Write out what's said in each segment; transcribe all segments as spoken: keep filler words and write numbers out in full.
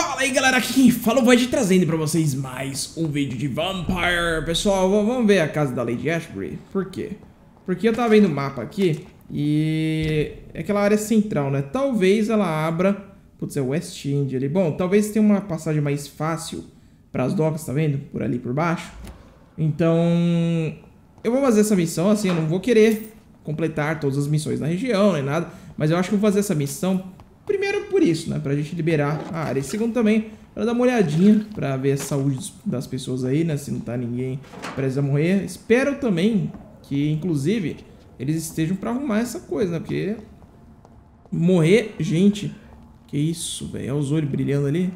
Fala aí galera, aqui quem fala o Void trazendo pra vocês mais um vídeo de Vampire Pessoal. Vamos ver a casa da Lady Ashbury. Por quê? Porque eu tava vendo o mapa aqui e é aquela área central, né? Talvez ela abra... Putz, é o West End ali. Bom, talvez tenha uma passagem mais fácil pras docas, tá vendo? Por ali por baixo. Então... eu vou fazer essa missão, assim, eu não vou querer completar todas as missões na região, nem nada. Mas eu acho que eu vou fazer essa missão... primeiro por isso, né? Pra gente liberar a área. E segundo também, pra dar uma olhadinha pra ver a saúde das pessoas aí, né? Se não tá ninguém prestes a morrer. Espero também que, inclusive, eles estejam pra arrumar essa coisa, né? Porque morrer... gente... que isso, velho? Olha os olhos brilhando ali.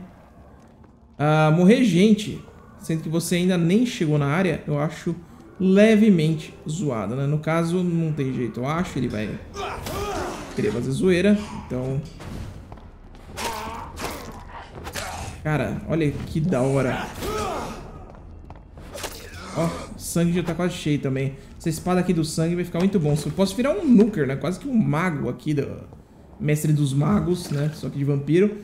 Ah, morrer gente, sendo que você ainda nem chegou na área, eu acho levemente zoado, né? No caso, não tem jeito, eu acho. Ele vai querer fazer zoeira, então... cara, olha que da hora. Ó, o sangue já tá quase cheio também. Essa espada aqui do sangue vai ficar muito bom. Eu posso virar um Nuker, né? Quase que um mago aqui, do mestre dos magos, né? Só que de vampiro.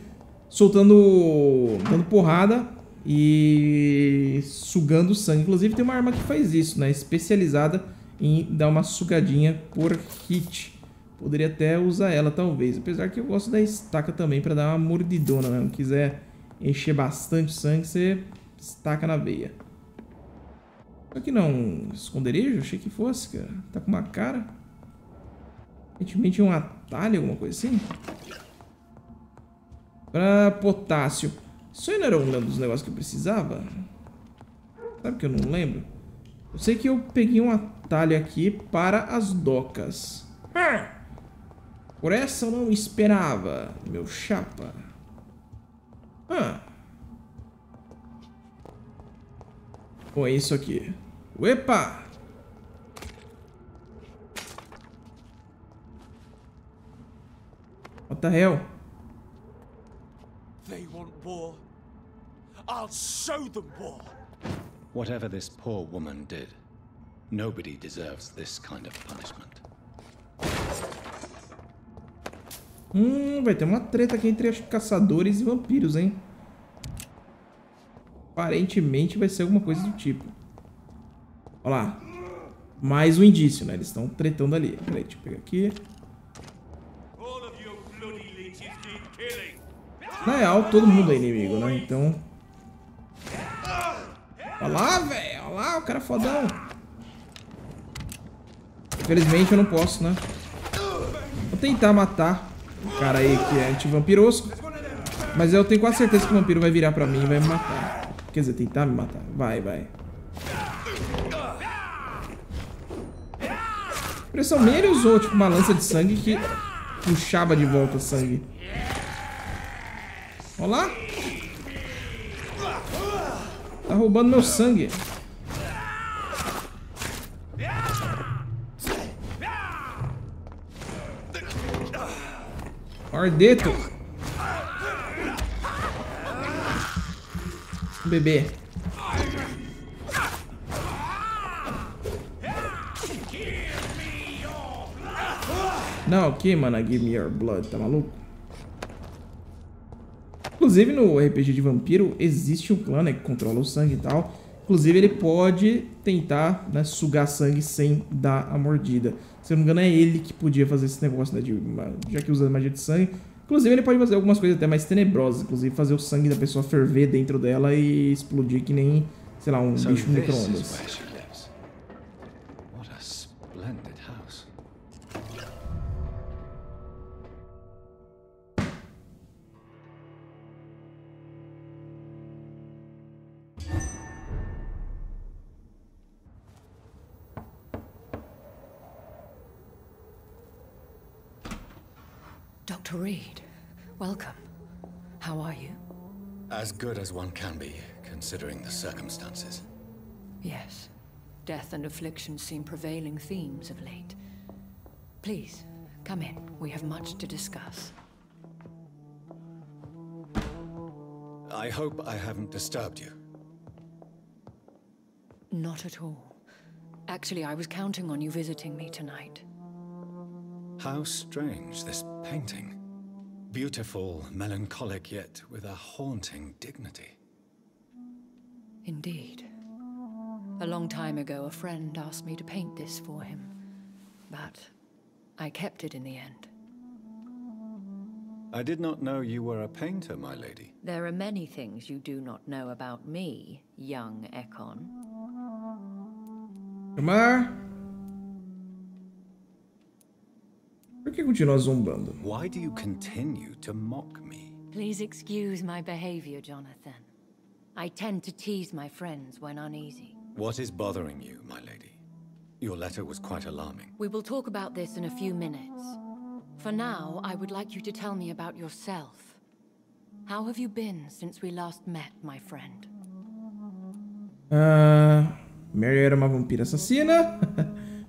Soltando... dando porrada e... sugando sangue. Inclusive tem uma arma que faz isso, né? Especializada em dar uma sugadinha por hit. Poderia até usar ela, talvez. Apesar que eu gosto da estaca também pra dar uma mordidona, né? Não quiser... encher bastante sangue, você estaca na veia. Aqui não, esconderijo? Achei que fosse, cara. Tá com uma cara. Aparentemente um atalho, alguma coisa assim. Pra potássio. Isso aí não era um dos negócios que eu precisava? Sabe que eu não lembro? Eu sei que eu peguei um atalho aqui para as docas. Por essa eu não esperava, meu chapa. Ah. Bom, é isso aqui. Uepa! What the hell? They want war. I'll show them war. Whatever this poor woman did, nobody deserves this kind of punishment. Hum, vai ter uma treta aqui entre caçadores e vampiros, hein? Aparentemente vai ser alguma coisa do tipo. Olha lá. Mais um indício, né? Eles estão tretando ali. Peraí, deixa eu pegar aqui. Na real, todo mundo é inimigo, né? Então... olha lá, velho. Olha lá, o cara é fodão. Infelizmente eu não posso, né? Vou tentar matar o cara aí que é anti-vampirosco. Mas eu tenho quase certeza que o vampiro vai virar pra mim e vai me matar. Quer dizer, tentar me matar. Vai, vai. Pressão minha, ele usou tipo uma lança de sangue que puxava de volta o sangue. Olha lá. Tá roubando meu sangue. Ordeto. Bebê. Não, que, mano? Give me your blood, tá maluco? Inclusive no R P G de vampiro existe um clã, né, que controla o sangue e tal. Inclusive ele pode tentar, né, sugar sangue sem dar a mordida. Se eu não me engano, é ele que podia fazer esse negócio, né, de, já que usa magia de sangue. Inclusive, ele pode fazer algumas coisas até mais tenebrosas. Inclusive, fazer o sangue da pessoa ferver dentro dela e explodir que nem, sei lá, um então, bicho no micro-ondas. Doctor Reed, welcome. How are you? As good as one can be, considering the circumstances. Yes. Death and affliction seem prevailing themes of late. Please, come in. We have much to discuss. I hope I haven't disturbed you. Not at all. Actually, I was counting on you visiting me tonight. How strange, this painting. Beautiful, melancholic, yet with a haunting dignity. Indeed. A long time ago, a friend asked me to paint this for him, but I kept it in the end. I did not know you were a painter, my lady. There are many things you do not know about me, young Ekon. Amar? Por que continua zombando? Why do you continue to mock me? Please excuse my behavior, Jonathan. I tend to tease my friends when uneasy. What is bothering you, my lady? Your letter was quite alarming. We will talk about this in a few minutes. For now, I would like you to tell me about yourself. How have you been since we last met, my friend? Ah, Mary era uma vampira assassina.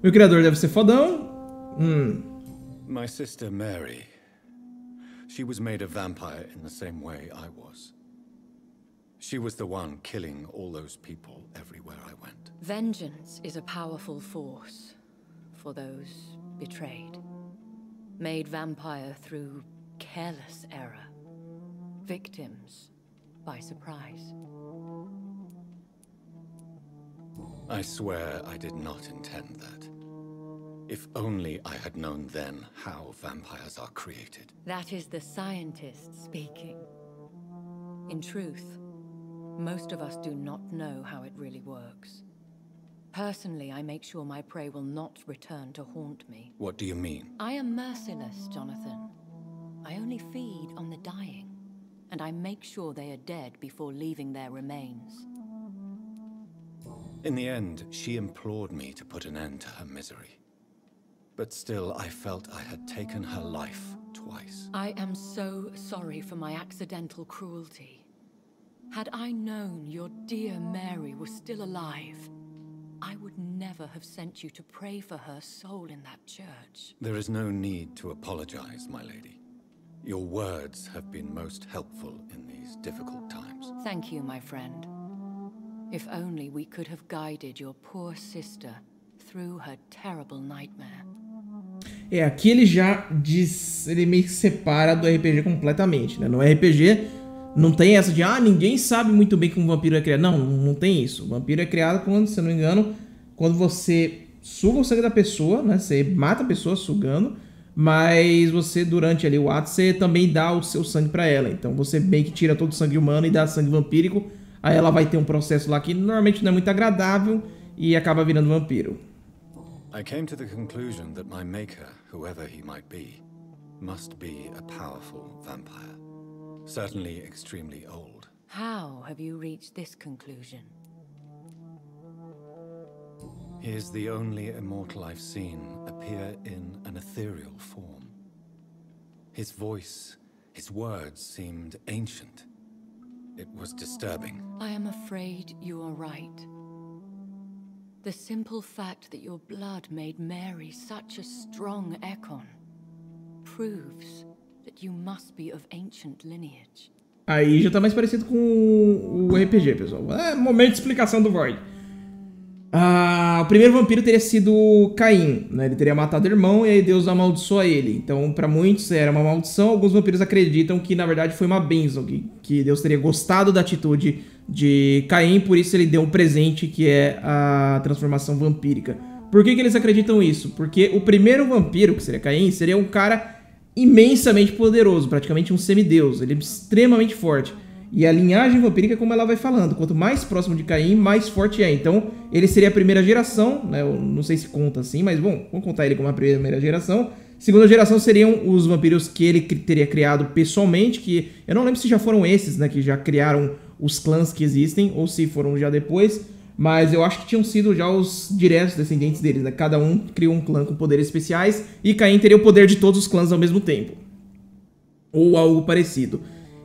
Meu criador deve ser fodão. Hum. My sister Mary. She was made a vampire in the same way I was. She was the one killing all those people everywhere I went. Vengeance is a powerful force for those betrayed. Made vampire through careless error. Victims by surprise. I swear I did not intend that. If only I had known then how vampires are created. That is the scientist speaking. In truth, most of us do not know how it really works. Personally, I make sure my prey will not return to haunt me. What do you mean? I am merciless, Jonathan. I only feed on the dying, and I make sure they are dead before leaving their remains. In the end, she implored me to put an end to her misery. But still, I felt I had taken her life twice. I am so sorry for my accidental cruelty. Had I known your dear Mary was still alive, I would never have sent you to pray for her soul in that church. There is no need to apologize, my lady. Your words have been most helpful in these difficult times. Thank you, my friend. If only we could have guided your poor sister through her terrible nightmare. É, aqui ele já diz, ele meio que separa do R P G completamente, né? No R P G não tem essa de, ah, ninguém sabe muito bem como o vampiro é criado. Não, não tem isso. O vampiro é criado quando, se eu não me engano, quando você suga o sangue da pessoa, né? Você mata a pessoa sugando, mas você, durante ali o ato, você também dá o seu sangue pra ela. Então você meio que tira todo o sangue humano e dá sangue vampírico. Aí ela vai ter um processo lá que normalmente não é muito agradável e acaba virando vampiro. I came to the conclusion that my maker, whoever he might be, must be a powerful vampire. Certainly extremely old. How have you reached this conclusion? He is the only immortal I've seen appear in an ethereal form. His voice, his words seemed ancient. It was disturbing. I am afraid you are right. The simple fact that your blood made Mary such a strong Ekon proves that you must be of ancient lineage. Aí já tá mais parecido com o R P G, pessoal. É momento de explicação do Void. Ah, o primeiro vampiro teria sido Caim, né? Ele teria matado o irmão e aí Deus amaldiçoa ele. Então, pra muitos era uma maldição. Alguns vampiros acreditam que na verdade foi uma bênção, que, que Deus teria gostado da atitude de Caim, por isso ele deu um presente que é a transformação vampírica. Por que que eles acreditam isso? Porque o primeiro vampiro, que seria Caim, seria um cara imensamente poderoso, praticamente um semideus. Ele é extremamente forte. E a linhagem vampírica, como ela vai falando, quanto mais próximo de Caim, mais forte é. Então, ele seria a primeira geração, né? Eu não sei se conta assim, mas bom, vamos contar ele como a primeira geração. Segunda geração seriam os vampiros que ele teria criado pessoalmente, que eu não lembro se já foram esses, né, que já criaram os clãs que existem, ou se foram já depois, mas eu acho que tinham sido já os diretos descendentes deles, né? Cada um criou um clã com poderes especiais e Caim teria o poder de todos os clãs ao mesmo tempo. Ou algo parecido.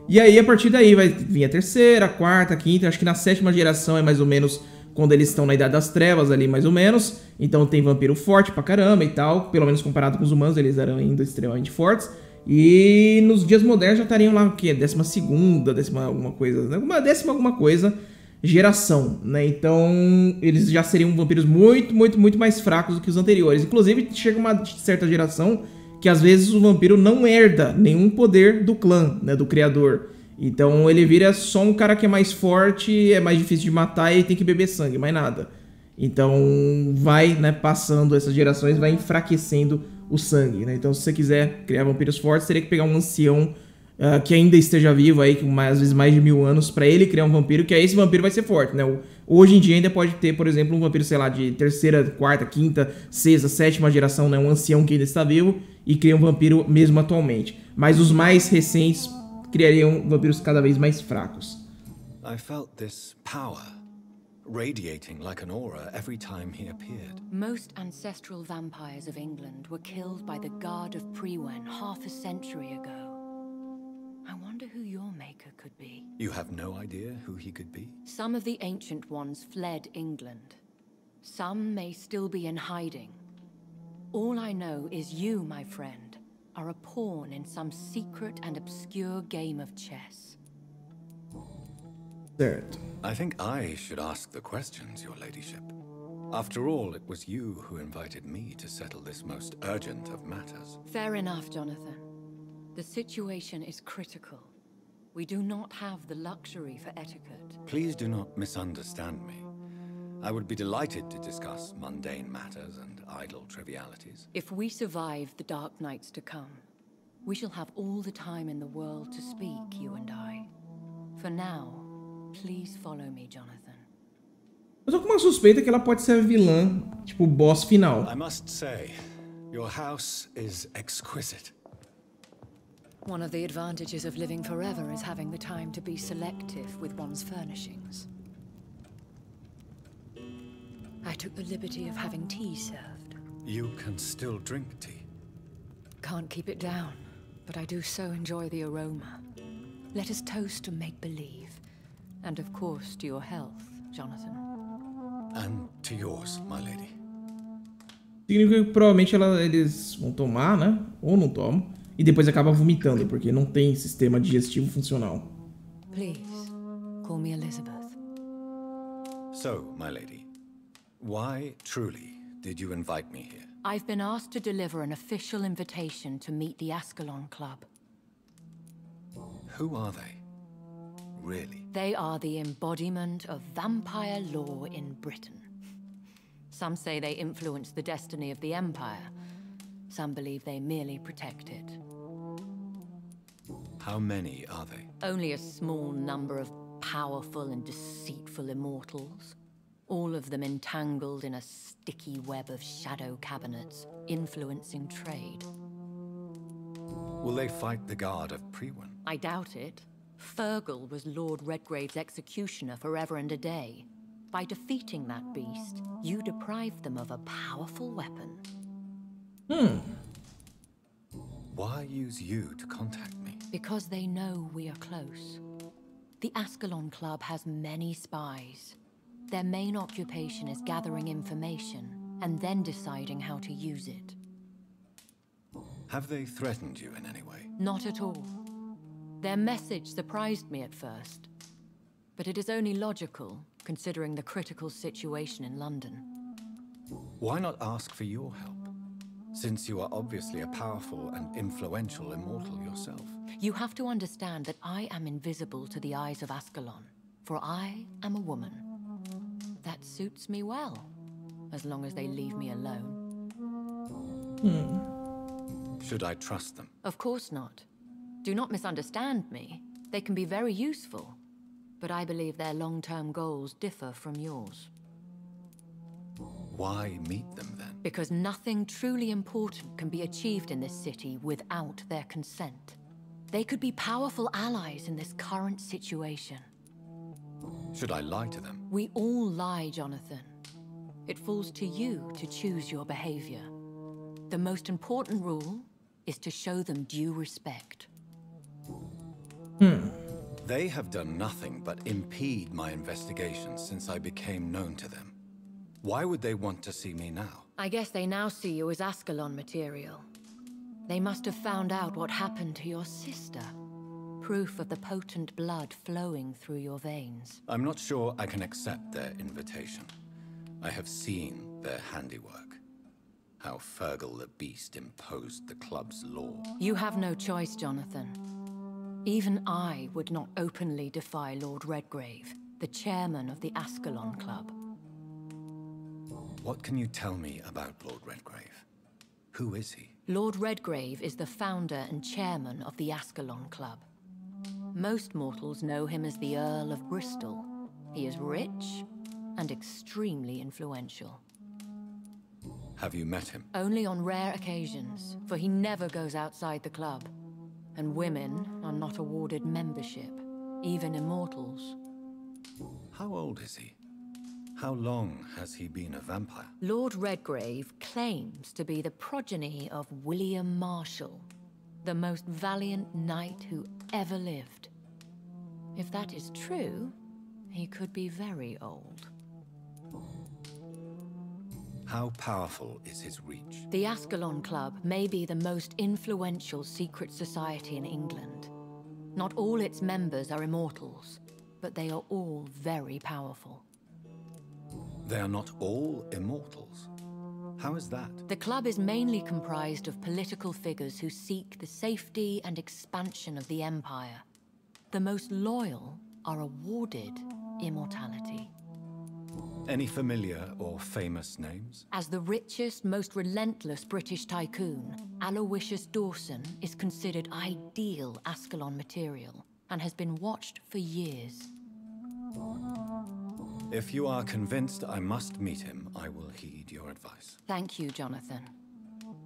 E aí, a partir daí, vai vir a terceira, a quarta, a quinta, acho que na sétima geração é mais ou menos quando eles estão na Idade das Trevas ali, mais ou menos. Então tem vampiro forte pra caramba e tal, pelo menos comparado com os humanos, eles eram ainda extremamente fortes. E nos dias modernos já estariam lá, o quê? Décima segunda, décima alguma coisa, né? Uma décima alguma coisa geração, né? Então eles já seriam vampiros muito, muito, muito mais fracos do que os anteriores. Inclusive chega uma certa geração que às vezes o vampiro não herda nenhum poder do clã, né, do criador. Então ele vira só um cara que é mais forte, é mais difícil de matar e tem que beber sangue, mais nada. Então vai, né, passando essas gerações, vai enfraquecendo o sangue, né? Então se você quiser criar vampiros fortes, teria que pegar um ancião uh, que ainda esteja vivo aí, que mais, às vezes mais de mil anos, pra ele criar um vampiro, que aí esse vampiro vai ser forte, né? Hoje em dia ainda pode ter, por exemplo, um vampiro, sei lá, de terceira, quarta, quinta, sexta, sétima geração, né? Um ancião que ainda está vivo e cria um vampiro mesmo atualmente. Mas os mais recentes criariam vampiros cada vez mais fracos. I felt this power radiating like an aura every time he appeared. Most ancestral vampires of England were killed by the guard of Priwen half a century ago. I wonder who your maker could be. You have no idea who he could be? Some of the ancient ones fled England. Some may still be in hiding. All I know is you, my friend, are a pawn in some secret and obscure game of chess. Certo. I think I should ask the questions, your ladyship. After all, it was you who invited me to settle this most urgent of matters. Fair enough, Jonathan. The situation is critical. We do not have the luxury for etiquette. Please do not misunderstand me. I would be delighted to discuss mundane matters and idle trivialities. If we survive the dark nights to come, we shall have all the time in the world to speak, you and I. For now, please follow me, Jonathan. Eu tô com uma suspeita que ela pode ser a vilã, tipo boss final. I must say, your house is exquisite. One of the advantages of living forever is having the time to be selective with one's furnishings. I took the liberty of having tea served. You can still drink tea. Can't keep it down, but I do so enjoy the aroma. Let us toast to make-believe. And of course to your health, Jonathan. And to yours, my lady. Significa que provavelmente ela, eles vão tomar, né? Ou não tomam. E depois acaba vomitando, porque não tem sistema digestivo funcional. Please, call me Elizabeth. So, my lady, why truly did you invite me here? I've been asked to deliver an official invitation to meet the Ascalon Club. Who are they? Really? They are the embodiment of vampire law in Britain. Some say they influence the destiny of the Empire. Some believe they merely protect it. How many are they? Only a small number of powerful and deceitful immortals. All of them entangled in a sticky web of shadow cabinets, influencing trade. Will they fight the guard of Priwen? I doubt it. Fergal was Lord Redgrave's executioner forever and a day. By defeating that beast, you deprived them of a powerful weapon. Hmm. Why use you to contact me? Because they know we are close. The Ascalon Club has many spies. Their main occupation is gathering information and then deciding how to use it. Have they threatened you in any way? Not at all. Their message surprised me at first, but it is only logical considering the critical situation in London. Why not ask for your help? Since you are obviously a powerful and influential immortal yourself. You have to understand that I am invisible to the eyes of Ascalon, for I am a woman. That suits me well, as long as they leave me alone. Hmm. Should I trust them? Of course not. Do not misunderstand me. They can be very useful, but I believe their long-term goals differ from yours. Why meet them then? Because nothing truly important can be achieved in this city without their consent. They could be powerful allies in this current situation. Should I lie to them? We all lie, Jonathan. It falls to you to choose your behavior. The most important rule is to show them due respect. Hmm. They have done nothing but impede my investigations since I became known to them. Why would they want to see me now? I guess they now see you as Ascalon material. They must have found out what happened to your sister. Proof of the potent blood flowing through your veins. I'm not sure I can accept their invitation. I have seen their handiwork. how Fergal the Beast imposed the club's law. You have no choice, Jonathan. Even I would not openly defy Lord Redgrave, the chairman of the Ascalon Club. What can you tell me about Lord Redgrave? Who is he? Lord Redgrave is the founder and chairman of the Ascalon Club. Most mortals know him as the Earl of Bristol. He is rich and extremely influential. Have you met him? Only on rare occasions, for he never goes outside the club. And women are not awarded membership, even immortals. How old is he? How long has he been a vampire? Lord Redgrave claims to be the progeny of William Marshall, the most valiant knight who ever lived. If that is true, he could be very old. How powerful is his reach? The Ascalon Club may be the most influential secret society in England. Not all its members are immortals, but they are all very powerful. They are not all immortals? How is that? The club is mainly comprised of political figures who seek the safety and expansion of the Empire. The most loyal are awarded immortality. Any familiar or famous names? As the richest, most relentless British tycoon, Aloysius Dawson is considered ideal Ascalon material and has been watched for years. If you are convinced I must meet him, I will heed your advice. Thank you, Jonathan.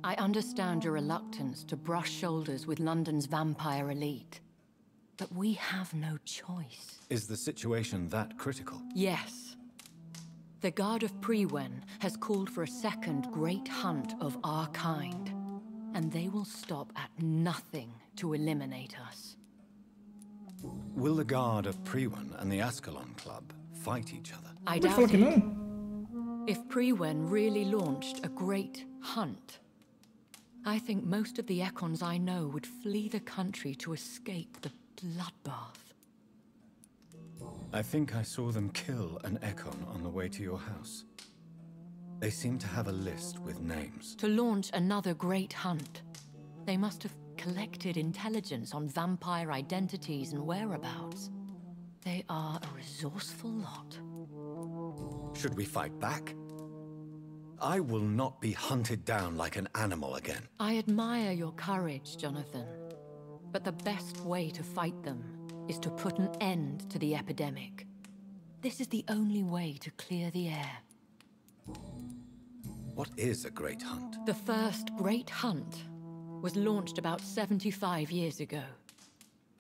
I understand your reluctance to brush shoulders with London's vampire elite, but we have no choice. Is the situation that critical? Yes. The Guard of Priwen has called for a second great hunt of our kind, and they will stop at nothing to eliminate us. Will the Guard of Priwen and the Ascalon Club fight each other? I doubt it. If Priwen really launched a great hunt, I think most of the Ekons I know would flee the country to escape the bloodbath. I think I saw them kill an Ekon on the way to your house. They seem to have a list with names. To launch another great hunt, they must have collected intelligence on vampire identities and whereabouts. They are a resourceful lot. Should we fight back? I will not be hunted down like an animal again. I admire your courage, Jonathan, but the best way to fight them is to put an end to the epidemic. This is the only way to clear the air. What is a great hunt? The first great hunt was launched about seventy-five years ago.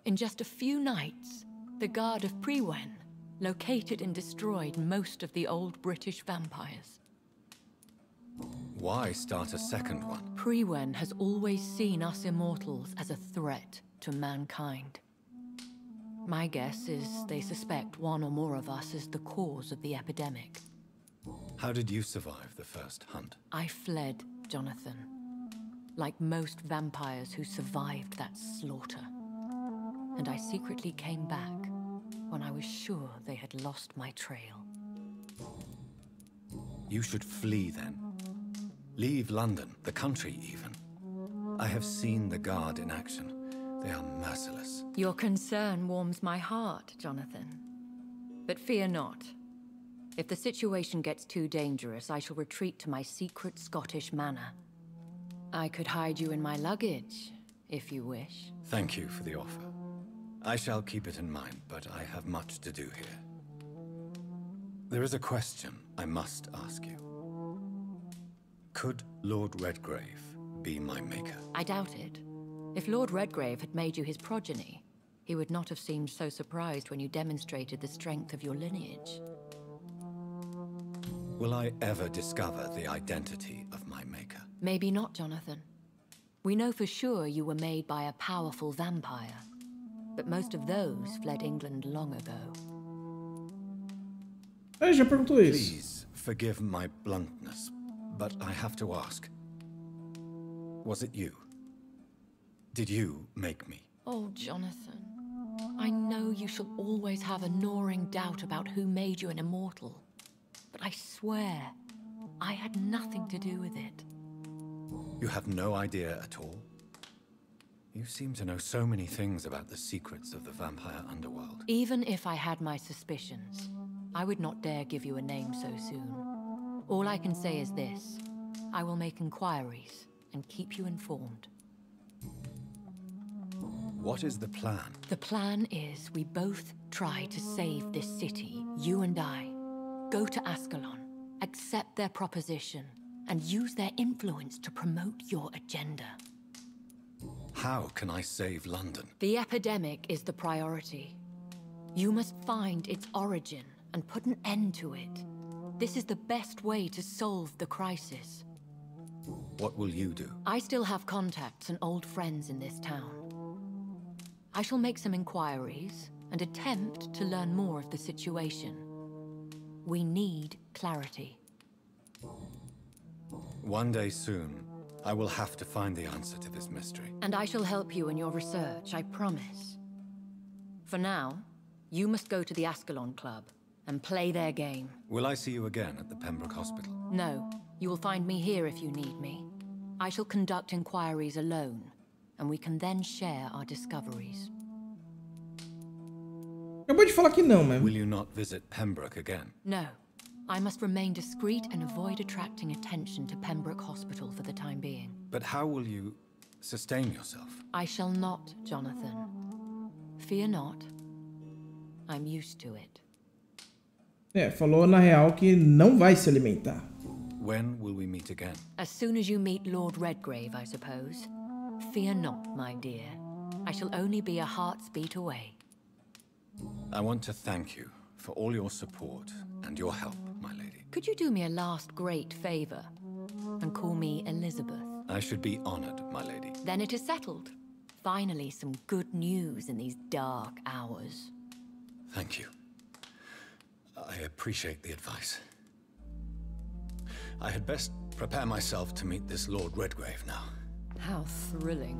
In just a few nights, the Guard of Priwen located and destroyed most of the old British vampires. Why start a second one? Priwen has always seen us immortals as a threat to mankind. My guess is they suspect one or more of us is the cause of the epidemic. How did you survive the first hunt? I fled, Jonathan, like most vampires who survived that slaughter. And I secretly came back when I was sure they had lost my trail. You should flee then. Leave London, the country even. I have seen the Guard in action. They are merciless. Your concern warms my heart, Jonathan. But fear not. If the situation gets too dangerous, I shall retreat to my secret Scottish manor. I could hide you in my luggage, if you wish. Thank you for the offer. I shall keep it in mind, but I have much to do here. There is a question I must ask you. Could Lord Redgrave be my maker? I doubt it. If Lord Redgrave had made you his progeny, he would not have seemed so surprised when you demonstrated the strength of your lineage. Will I ever discover the identity of my maker? Maybe not, Jonathan. We know for sure you were made by a powerful vampire, but most of those fled England long ago. Eu já perguntou isso. Please forgive my bluntness, but I have to ask. Was it you? Did you make me? Oh, Jonathan, I know you shall always have a gnawing doubt about who made you an immortal, but I swear I had nothing to do with it. You have no idea at all? You seem to know so many things about the secrets of the vampire underworld. Even if I had my suspicions, I would not dare give you a name so soon. All I can say is this. I will make inquiries and keep you informed. What is the plan? The plan is we both try to save this city, you and I. Go to Ascalon, accept their proposition, and use their influence to promote your agenda. How can I save London? The epidemic is the priority. You must find its origin and put an end to it. This is the best way to solve the crisis. What will you do? I still have contacts and old friends in this town. I shall make some inquiries and attempt to learn more of the situation. We need clarity. One day soon, I will have to find the answer to this mystery. And I shall help you in your research, I promise. For now, you must go to the Ascalon Club and play their game. Will I see you again at the Pembroke Hospital? No. You will find me here if you need me. I shall conduct inquiries alone, and we can then share our discoveries. Acabou de falar que não, mano. Will you not visit Pembroke again? No. I must remain discreet and avoid attracting attention to Pembroke Hospital for the time being. But how will you sustain yourself? I shall not, Jonathan. Fear not. I'm used to it. É, falou na real que não vai se alimentar. When will we meet again? As soon as you meet Lord Redgrave, I suppose. Fear not, my dear. I shall only be a heart's beat away. I want to thank you for all your support and your help, my lady. Could you do me a last great favor and call me Elizabeth? I should be honored, my lady. Then it is settled. Finally, some good news in these dark hours. Thank you. I appreciate the advice. I had best prepare myself to meet this Lord Redgrave now. How thrilling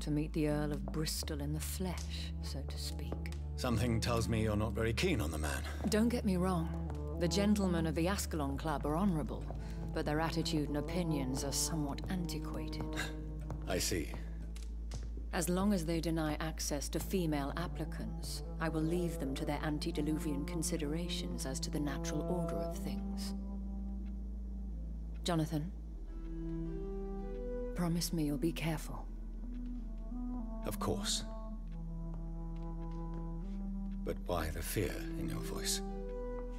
to meet the Earl of Bristol in the flesh, so to speak. Something tells me you're not very keen on the man. Don't get me wrong. The gentlemen of the Ascalon Club are honorable, but their attitude and opinions are somewhat antiquated. I see. As long as they deny access to female applicants, I will leave them to their antediluvian considerations as to the natural order of things. Jonathan, promise me you'll be careful. Of course. But why the fear in your voice?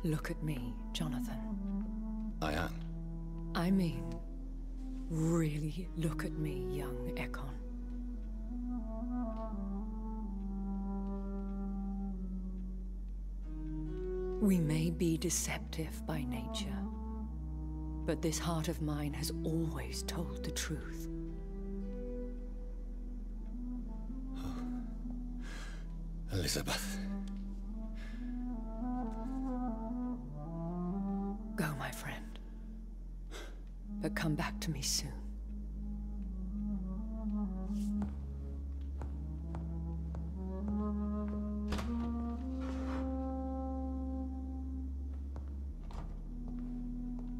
Look at me, Jonathan. I am. I mean, really look at me, young Ekon. We may be deceptive by nature, but this heart of mine has always told the truth. Oh. Elizabeth. Go, my friend. But come back to me soon.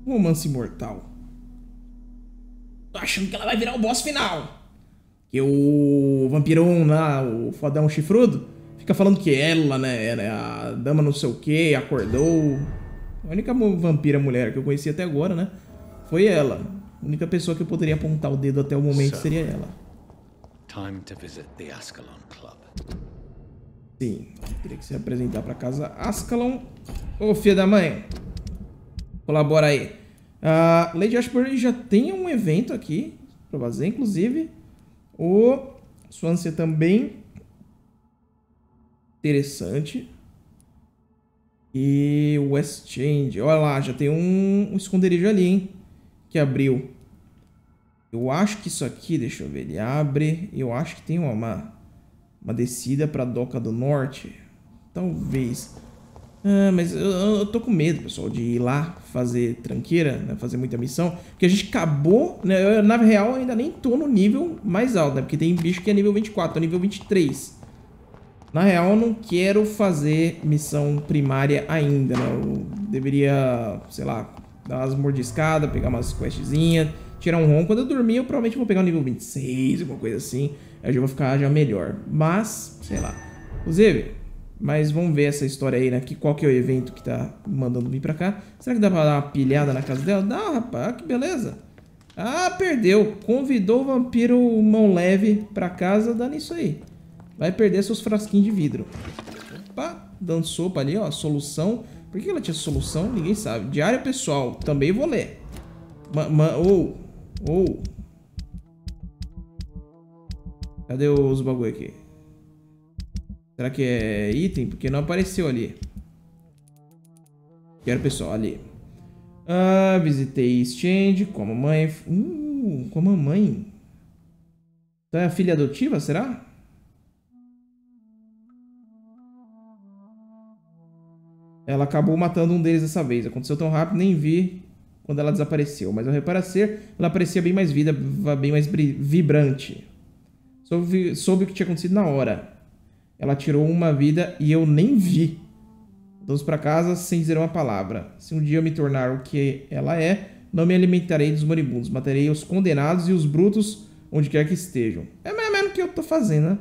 Romance imortal. Tô achando que ela vai virar o boss final. Que o vampirão lá, o fodão chifrudo, fica falando que ela, né, era a dama não sei o que, acordou. A única vampira mulher que eu conheci até agora, né, foi ela. A única pessoa que eu poderia apontar o dedo até o momento seria ela. Time to visit the Ascalon Club. Sim, teria que se apresentar pra casa Ascalon. Ô, filha da mãe. Colabora aí. A uh, Lady Ashbury já tem um evento aqui pra fazer, inclusive. O Swansea também. Interessante. E o West End. Olha lá, já tem um, um esconderijo ali, hein? Que abriu. Eu acho que isso aqui, deixa eu ver, ele abre. Eu acho que tem uma, uma descida pra Doca do Norte. Talvez... Ah, mas eu, eu tô com medo, pessoal, de ir lá fazer tranqueira, né? Fazer muita missão. Porque a gente acabou, né? Eu, na real, eu ainda nem tô no nível mais alto, né? Porque tem bicho que é nível vinte e quatro, tô nível vinte e três. Na real, eu não quero fazer missão primária ainda, né? Eu deveria, sei lá, dar umas mordiscadas, pegar umas questzinhas, tirar um rom. Quando eu dormir, eu provavelmente vou pegar um nível vinte e seis, alguma coisa assim. Aí eu já vou ficar já melhor. Mas, sei lá. Inclusive, mas vamos ver essa história aí, né? Que, qual que é o evento que tá mandando vir pra cá? Será que dá pra dar uma pilhada na casa dela? Dá, rapaz. Ah, que beleza. Ah, perdeu. Convidou o vampiro mão leve pra casa, dando isso aí. Vai perder seus frasquinhos de vidro. Opa, dando sopa ali, ó. Solução. Por que ela tinha solução? Ninguém sabe. Diário pessoal. Também vou ler. Ou... Ou... Oh. Cadê os bagulho aqui? Será que é item? Porque não apareceu ali. Quero pessoal, ali. Ah, visitei exchange com a mamãe. Uh, com a mamãe. Então é a filha adotiva, será? Ela acabou matando um deles dessa vez. Aconteceu tão rápido, nem vi quando ela desapareceu, mas ao reparecer, ela parecia bem mais vida, bem mais vibrante. Soube, soube o que tinha acontecido na hora. Ela tirou uma vida e eu nem vi. Vamos para casa sem dizer uma palavra. Se um dia eu me tornar o que ela é, não me alimentarei dos moribundos. Matarei os condenados e os brutos onde quer que estejam. É mesmo o que eu tô fazendo, né?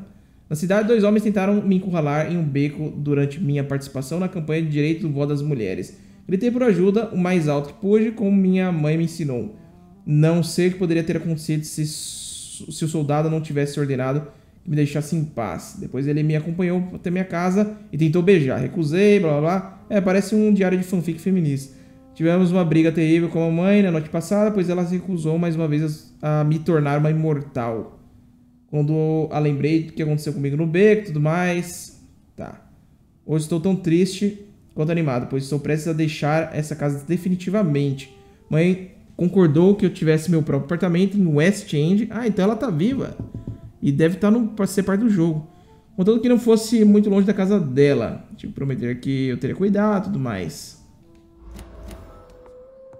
Na cidade, dois homens tentaram me encurralar em um beco durante minha participação na campanha de direito do voto das mulheres. Gritei por ajuda o mais alto que pude, como minha mãe me ensinou. Não sei o que poderia ter acontecido se, se o soldado não tivesse ordenado que me deixasse em paz. Depois ele me acompanhou até minha casa e tentou beijar. Recusei, blá blá blá. É, parece um diário de fanfic feminista. Tivemos uma briga terrível com a mamãe na noite passada, pois ela se recusou mais uma vez a me tornar uma imortal. Quando a lembrei do que aconteceu comigo no beco e tudo mais... Tá. Hoje estou tão triste... quanto animado, pois estou prestes a deixar essa casa definitivamente. Mãe concordou que eu tivesse meu próprio apartamento em West End. Ah, então ela tá viva. E deve estar no, ser parte do jogo. Contanto que não fosse muito longe da casa dela. Tive que prometer que eu teria cuidado e tudo mais.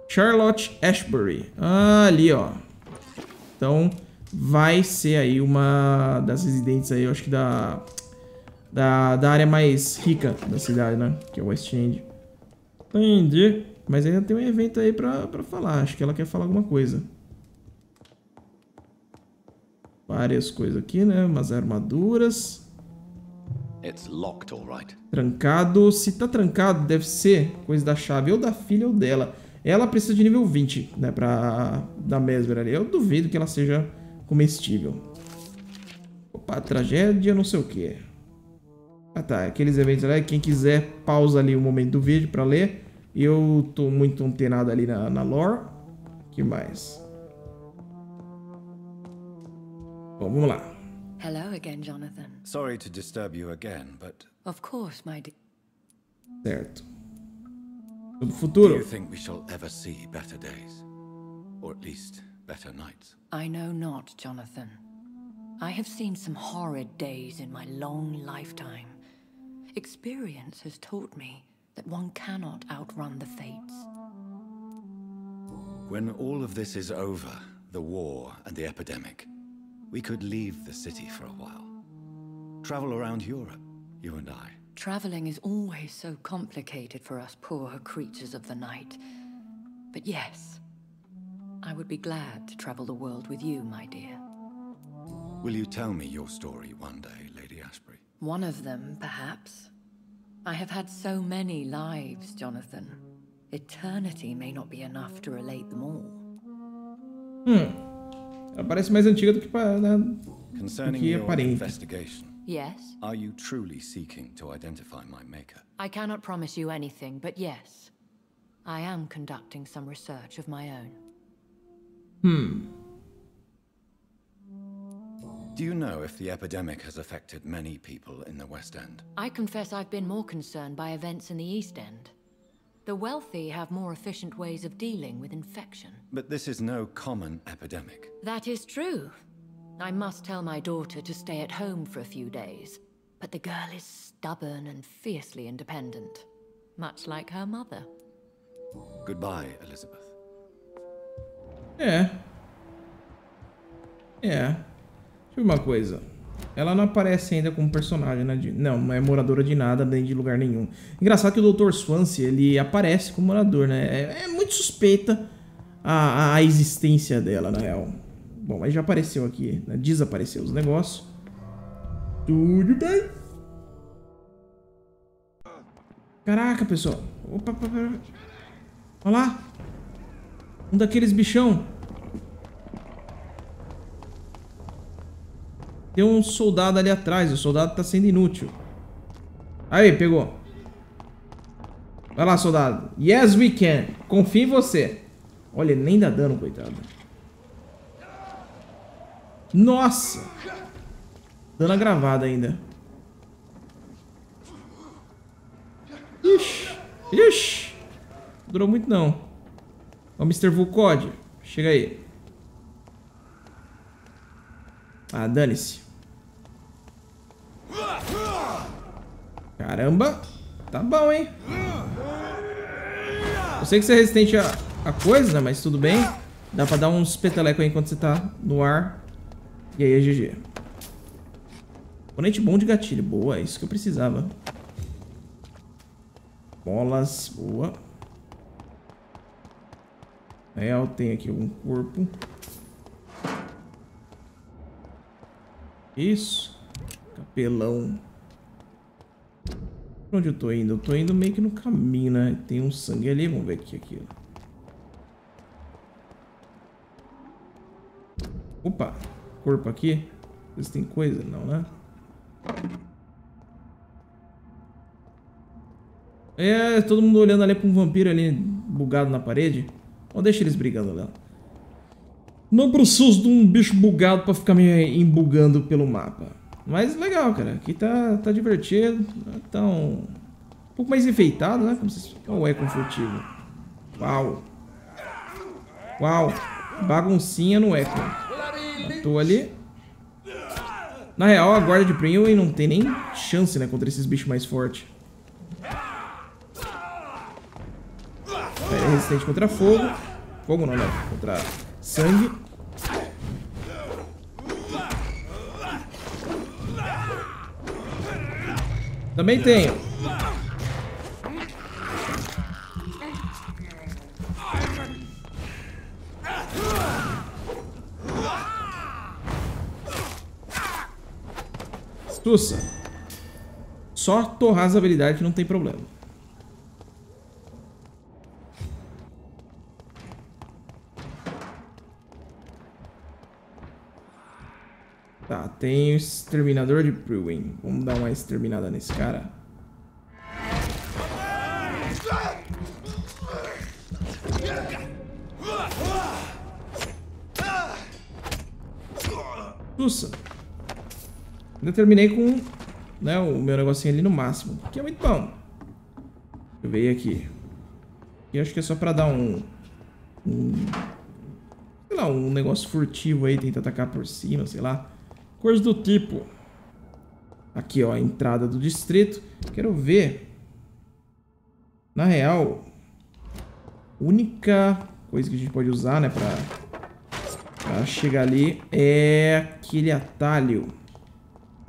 Charlotte Ashbury. Ah, ali, ó. Então, vai ser aí uma das residentes aí, eu acho que da... Da, da área mais rica da cidade, né? Que é o West End. Entendi. Mas ainda tem um evento aí pra, pra falar. Acho que ela quer falar alguma coisa. Várias coisas aqui, né? Umas armaduras. It's locked, all right. Trancado. Se tá trancado, deve ser coisa da chave ou da filha ou dela. Ela precisa de nível vinte, né? Pra dar mesmer ali. Eu duvido que ela seja comestível. Opa, tragédia, não sei o que. Ah tá, aqueles eventos lá, quem quiser pausa ali o momento do vídeo pra ler. Eu tô muito antenado ali na, na lore. Que mais? Bom, vamos lá. Hello again, Jonathan. Sorry to disturb you again, but of course, my dear. Certo. Do futuro. Do you think we shall ever see better days? Or at least better nights? I know not, Jonathan. I have seen some horrid days in my long lifetime. Experience has taught me that one cannot outrun the fates. When all of this is over, the war and the epidemic, we could leave the city for a while. Travel around Europe, you and I. Traveling is always so complicated for us poor creatures of the night. But yes, I would be glad to travel the world with you, my dear. Will you tell me your story one day, Lady Ashbury? One of them, perhaps. I have had so many lives, Jonathan. Eternity may not be enough to relate them all. Hmm. Ela parece mais antiga do que aparenta. Concerning your investigation. Yes. Are you truly seeking to identify my maker? I cannot promise you anything, but yes, I am conducting some research of my own. Hmm. Do you know if the epidemic has affected many people in the West End? I confess I've been more concerned by events in the East End. The wealthy have more efficient ways of dealing with infection. But this is no common epidemic. That is true. I must tell my daughter to stay at home for a few days. But the girl is stubborn and fiercely independent. Much like her mother. Goodbye, Elizabeth. Yeah. Yeah. Deixa eu ver uma coisa. Ela não aparece ainda como personagem, né? Não, não é moradora de nada, nem de lugar nenhum. Engraçado que o doutor Swansea, ele aparece como morador, né? É, é muito suspeita a, a existência dela, na real. Bom, mas já apareceu aqui, né? Desapareceu os negócios. Tudo bem. Caraca, pessoal. Opa, opa, opa. Olha lá. Um daqueles bichão. Tem um soldado ali atrás. O soldado tá sendo inútil. Aí, pegou. Vai lá, soldado. Yes, we can. Confia em você. Olha, ele nem dá dano, coitado. Nossa. Dano agravado ainda. Ixi. Ixi. Não durou muito, não. Ó, mister Vulcode. Chega aí. Ah, dane-se. Caramba. Tá bom, hein? Eu sei que você é resistente a, a coisa, né? Mas tudo bem. Dá pra dar uns peteleco aí enquanto você tá no ar. E aí é G G. Oponente bom de gatilho. Boa, é isso que eu precisava. Bolas. Boa. É, eu tenho aqui um corpo. Isso. Capelão. Pra onde eu tô indo? Eu tô indo meio que no caminho, né? Tem um sangue ali. Vamos ver aqui. aqui. Opa. Corpo aqui. Vocês tem coisa? Não, né? É, todo mundo olhando ali pra um vampiro ali bugado na parede. Ó, deixa eles brigando lá. Não preciso de um bicho bugado pra ficar me embugando pelo mapa. Mas legal, cara. Aqui tá, tá divertido. Tá um... um pouco mais enfeitado, né? Como vocês... Oh, é confortivo. Uau. Uau. Baguncinha no eco. Matou ali. Na real, a guarda de Priwen não tem nem chance, né? Contra esses bichos mais fortes. É resistente contra fogo. Fogo não, né? Contra sangue. Também tenho. Tussa. Só torrar as habilidades não tem problema. Tá, tem o exterminador de Priwen. Vamos dar uma exterminada nesse cara. Nossa. Ainda terminei com, né, o meu negocinho ali no máximo, que é muito bom. Eu veio aqui. E acho que é só pra dar um... um sei lá, um negócio furtivo aí. Tentar atacar por cima, sei lá. Coisa do tipo. Aqui, ó, a entrada do distrito. Quero ver. Na real, única coisa que a gente pode usar, né, pra, pra chegar ali é aquele atalho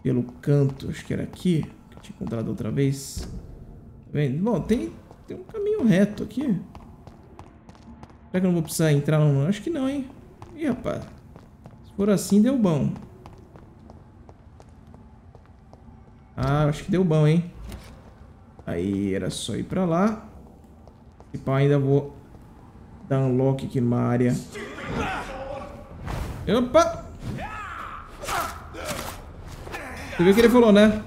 pelo canto. Acho que era aqui, que eu tinha encontrado outra vez. Tá vendo? Bom, tem, tem um caminho reto aqui. Será que eu não vou precisar entrar? Não? Acho que não, hein? Ih, rapaz. Se for assim, deu bom. Ah, acho que deu bom, hein? Aí, era só ir pra lá. E pá, ainda vou dar um unlock aqui numa área. Opa! Você viu o que ele falou, né?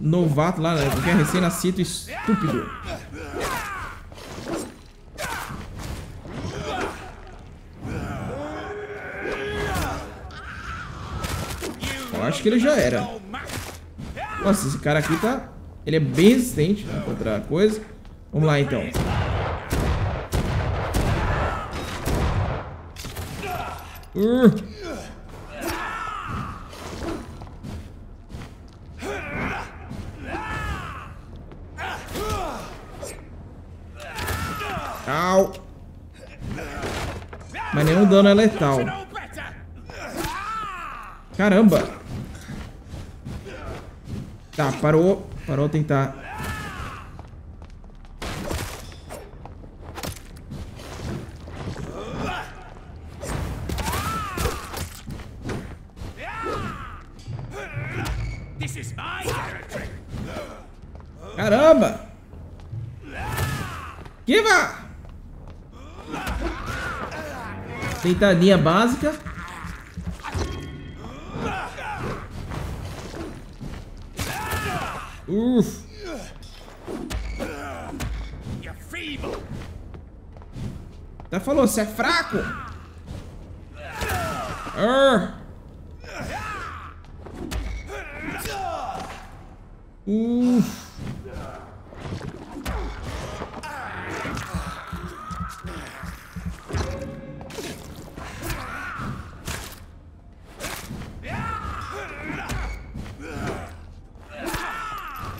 Novato lá, né? Porque é recém-nascido estúpido. Eu acho que ele já era. Nossa, esse cara aqui tá... Ele é bem resistente, né, contra a coisa. Vamos lá, então. Uh. Au. Mas nenhum dano é letal. Caramba. Tá, parou. Parou tentar. Caramba! Kiva! Deitadinha básica. Uf! Tá falou, você é fraco? Arr. Uf.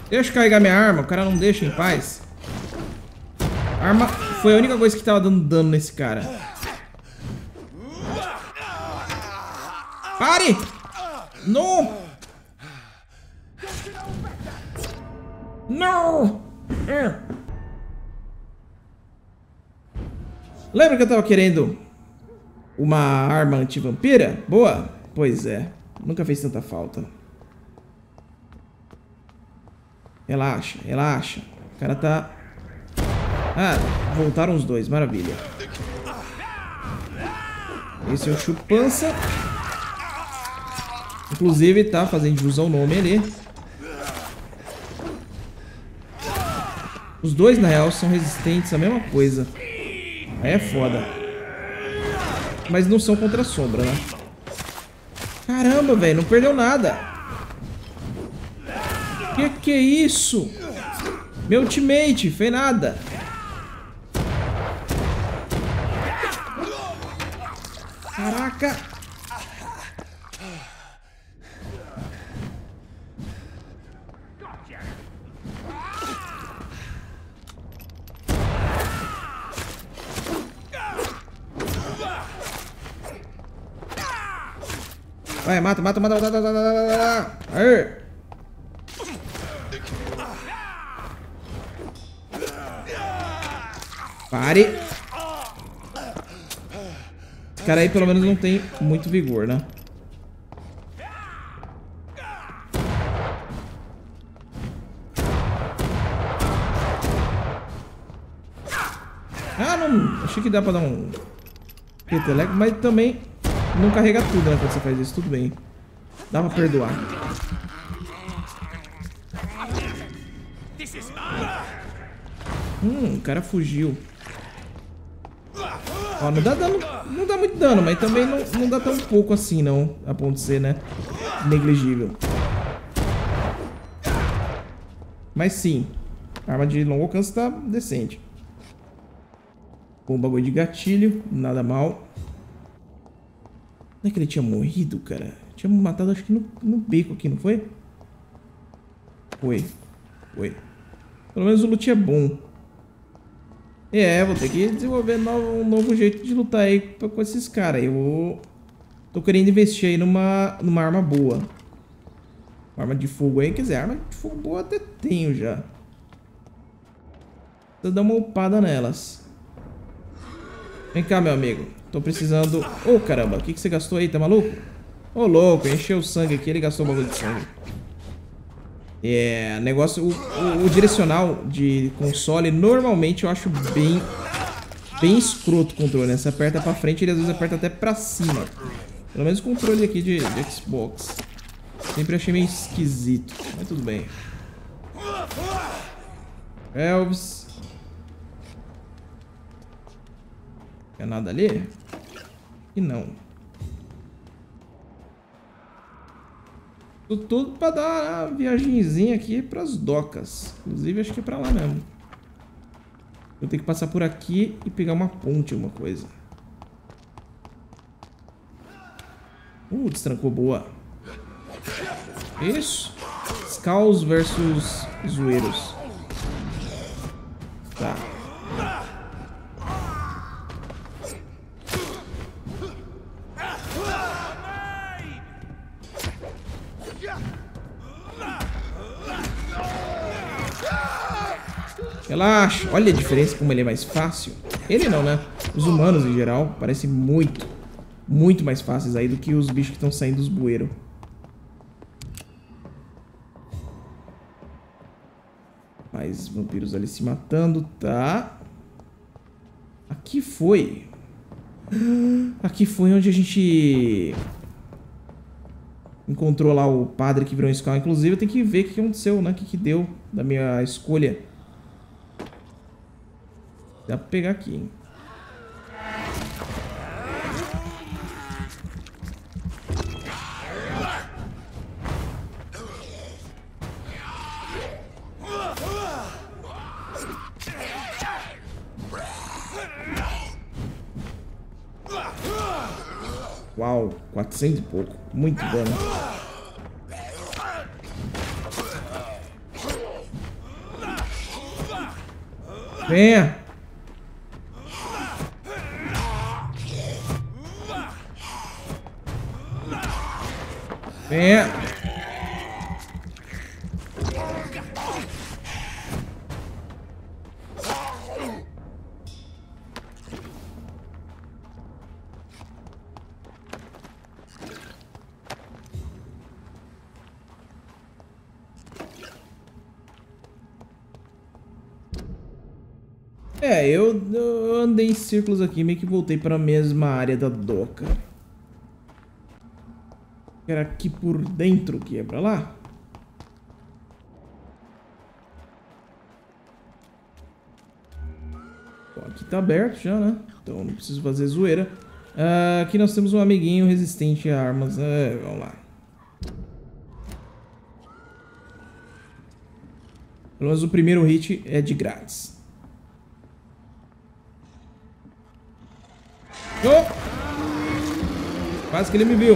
Deixa eu carregar minha arma, o cara não deixa em paz. A arma foi a única coisa que tava dando dano nesse cara. Pare! Não! Não! Lembra que eu tava querendo uma arma anti-vampira? Boa? Pois é, nunca fez tanta falta. Relaxa, relaxa. O cara tá... Ah, voltaram os dois, maravilha. Esse é o Chupança. Inclusive tá fazendo jus ao nome ali. Os dois, na real, são resistentes à mesma coisa. Aí é foda. Mas não são contra a sombra, né? Caramba, velho, não perdeu nada. Que que é isso? Meu ultimate, fez nada. Caraca. Vai, mata, mata, mata, mata, mata, mata, mata. Pare. Esse cara aí pelo menos não tem muito vigor, né? Ah, não. Achei que dá pra dar um peteleco, mas também... Não carrega tudo, né, quando você faz isso. Tudo bem. Dá pra perdoar. Hum, o cara fugiu. Ó, não dá dano, não dá muito dano, mas também não, não dá tão pouco assim, não. A ponto de ser, né, negligível. Mas sim, a arma de longo alcance tá decente. Com um bagulho de gatilho, nada mal. Não é que ele tinha morrido, cara? Tinha me matado, acho que no, no beco aqui, não foi? Foi. Foi. Pelo menos o loot é bom. É, vou ter que desenvolver novo, um novo jeito de lutar aí com esses caras. Eu tô querendo investir aí numa, numa arma boa. Uma arma de fogo aí. Quer dizer, arma de fogo boa até tenho já. Vou dar uma upada nelas. Vem cá, meu amigo. Tô precisando... Ô, oh, caramba, o que, que você gastou aí? Tá maluco? Ô, oh, louco, encheu o sangue aqui, ele gastou o bagulho de sangue. É, yeah, negócio... O, o, o direcional de console, normalmente eu acho bem... Bem escroto o controle, né? Você aperta pra frente, ele às vezes aperta até pra cima. Pelo menos o controle aqui de, de Xbox. Sempre achei meio esquisito, mas tudo bem. Elves. É nada ali? E não. Tô tudo pra dar a viagemzinha aqui pras docas. Inclusive, acho que é pra lá mesmo. Eu tenho que passar por aqui e pegar uma ponte, alguma coisa. Uh, destrancou, boa. Isso. Skaus versus zoeiros. Tá. Relaxa. Olha a diferença como ele é mais fácil. Ele não, né? Os humanos, em geral, parecem muito, muito mais fáceis aí do que os bichos que estão saindo dos bueiros. mais vampiros ali se matando, tá? Aqui foi. Aqui foi onde a gente encontrou lá o padre que virou um Skal. Inclusive, eu tenho que ver o que aconteceu, né? O que, que deu da minha escolha. Dá pra pegar aqui, hein? Uau, quatrocentos e pouco. Muito dano. Venha! Venha! É, eu, eu andei em círculos aqui, meio que voltei para a mesma área da doca. Era aqui por dentro que é para lá. Bom, aqui tá aberto já, né? Então não preciso fazer zoeira. Ah, aqui nós temos um amiguinho resistente a armas. Ah, vamos lá. Pelo menos o primeiro hit é de grátis. Oh! Quase que ele me viu.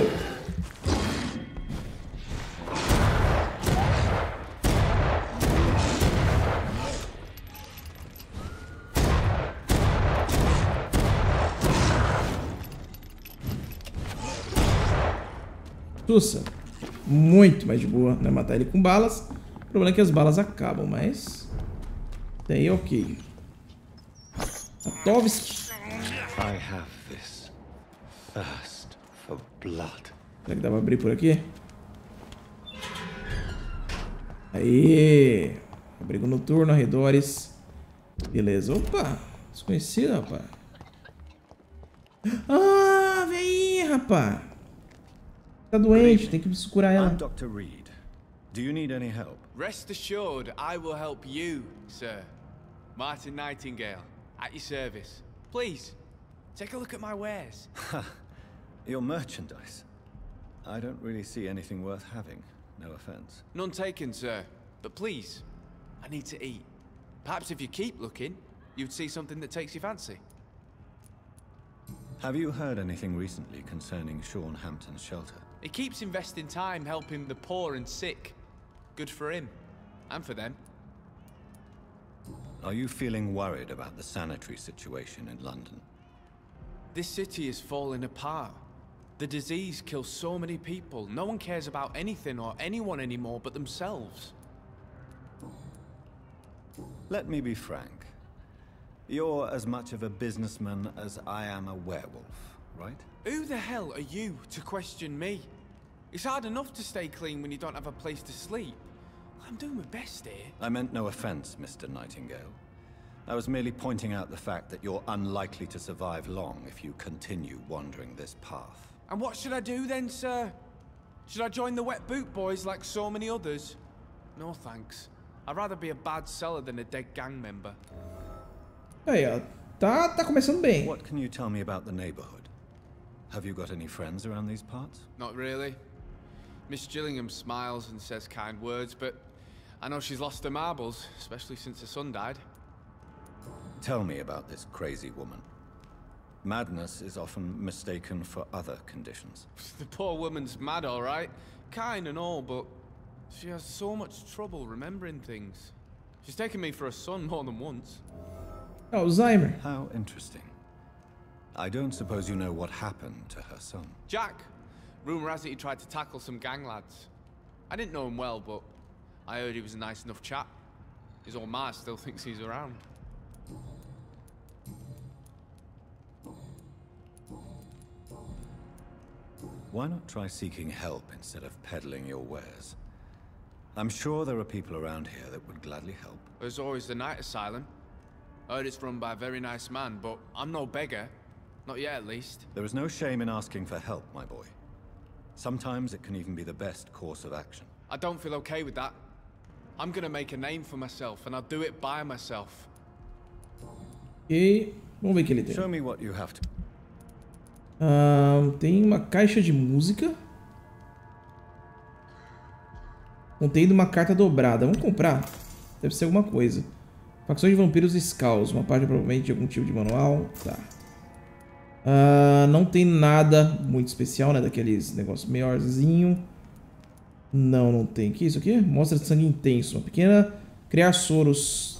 Tussa, muito mais de boa, né? Matar ele com balas. O problema é que as balas acabam, mas daí é ok. Atovski. I have this thirst for blood. Será que dá pra abrir por aqui? Aí, abrigo noturno, arredores. Beleza, opa, desconhecido, rapá. Ah, vem aí, rapá. Tá doente, tem que curar ela. doutor Reed. Do you need any help? Rest assured, I will help you, sir. Martin Nightingale, at your service. Please. Take a look at my wares. Your merchandise. I don't really see anything worth having. No offense. None taken, sir. But please, I need to eat. Perhaps if you keep looking, you'd see something that takes your fancy. Have you heard anything recently concerning Sean Hampton's shelter? He keeps investing time helping the poor and sick. Good for him. And for them. Are you feeling worried about the sanitary situation in London? This city is falling apart. The disease kills so many people. No one cares about anything or anyone anymore but themselves. Let me be frank. You're as much of a businessman as I am a werewolf, right? Who the hell are you to question me? It's hard enough to stay clean when you don't have a place to sleep. I'm doing my best here. I meant no offense, Mister Nightingale. I was merely pointing out the fact that you're unlikely to survive long if you continue wandering this path. And what should I do then, sir? Should I join the wet boot boys like so many others? No thanks. I'd rather be a bad seller than a dead gang member. Aí, ó. Tá, tá começando bem. What can you tell me about the neighborhood? Have you got any friends around these parts? Not really. Miss Gillingham smiles and says kind words, but I know she's lost her marbles, especially since her son died. Tell me about this crazy woman. Madness is often mistaken for other conditions. The poor woman's mad, all right. Kind and all, but she has so much trouble remembering things. She's taken me for a son more than once. Alzheimer. How interesting. I don't suppose you know what happened to her son. Jack. Rumor has it he tried to tackle some gang lads. I didn't know him well, but I heard he was a nice enough chap. His old ma still thinks he's around. Why not try seeking help instead of peddling your wares? I'm sure there are people around here that would gladly help. There's always the night asylum. Heard it's run by a very nice man, but I'm no beggar. Not yet, at least. There is no shame in asking for help, my boy. Sometimes it can even be the best course of action. I don't feel okay with that. I'm gonna make a name for myself, and I'll do it by myself. E vamos ver o que ele tem. Show me what you have to. Uh, tem uma caixa de música. Contendo uma carta dobrada. Vamos comprar. Deve ser alguma coisa. Facções de vampiros e Skaus. Uma página provavelmente de algum tipo de manual. Tá. Uh, não tem nada muito especial, né? Daqueles negócios maiorzinho. Não, não tem. O que é isso aqui? Mostra de sangue intenso. Uma pequena... Criar soros.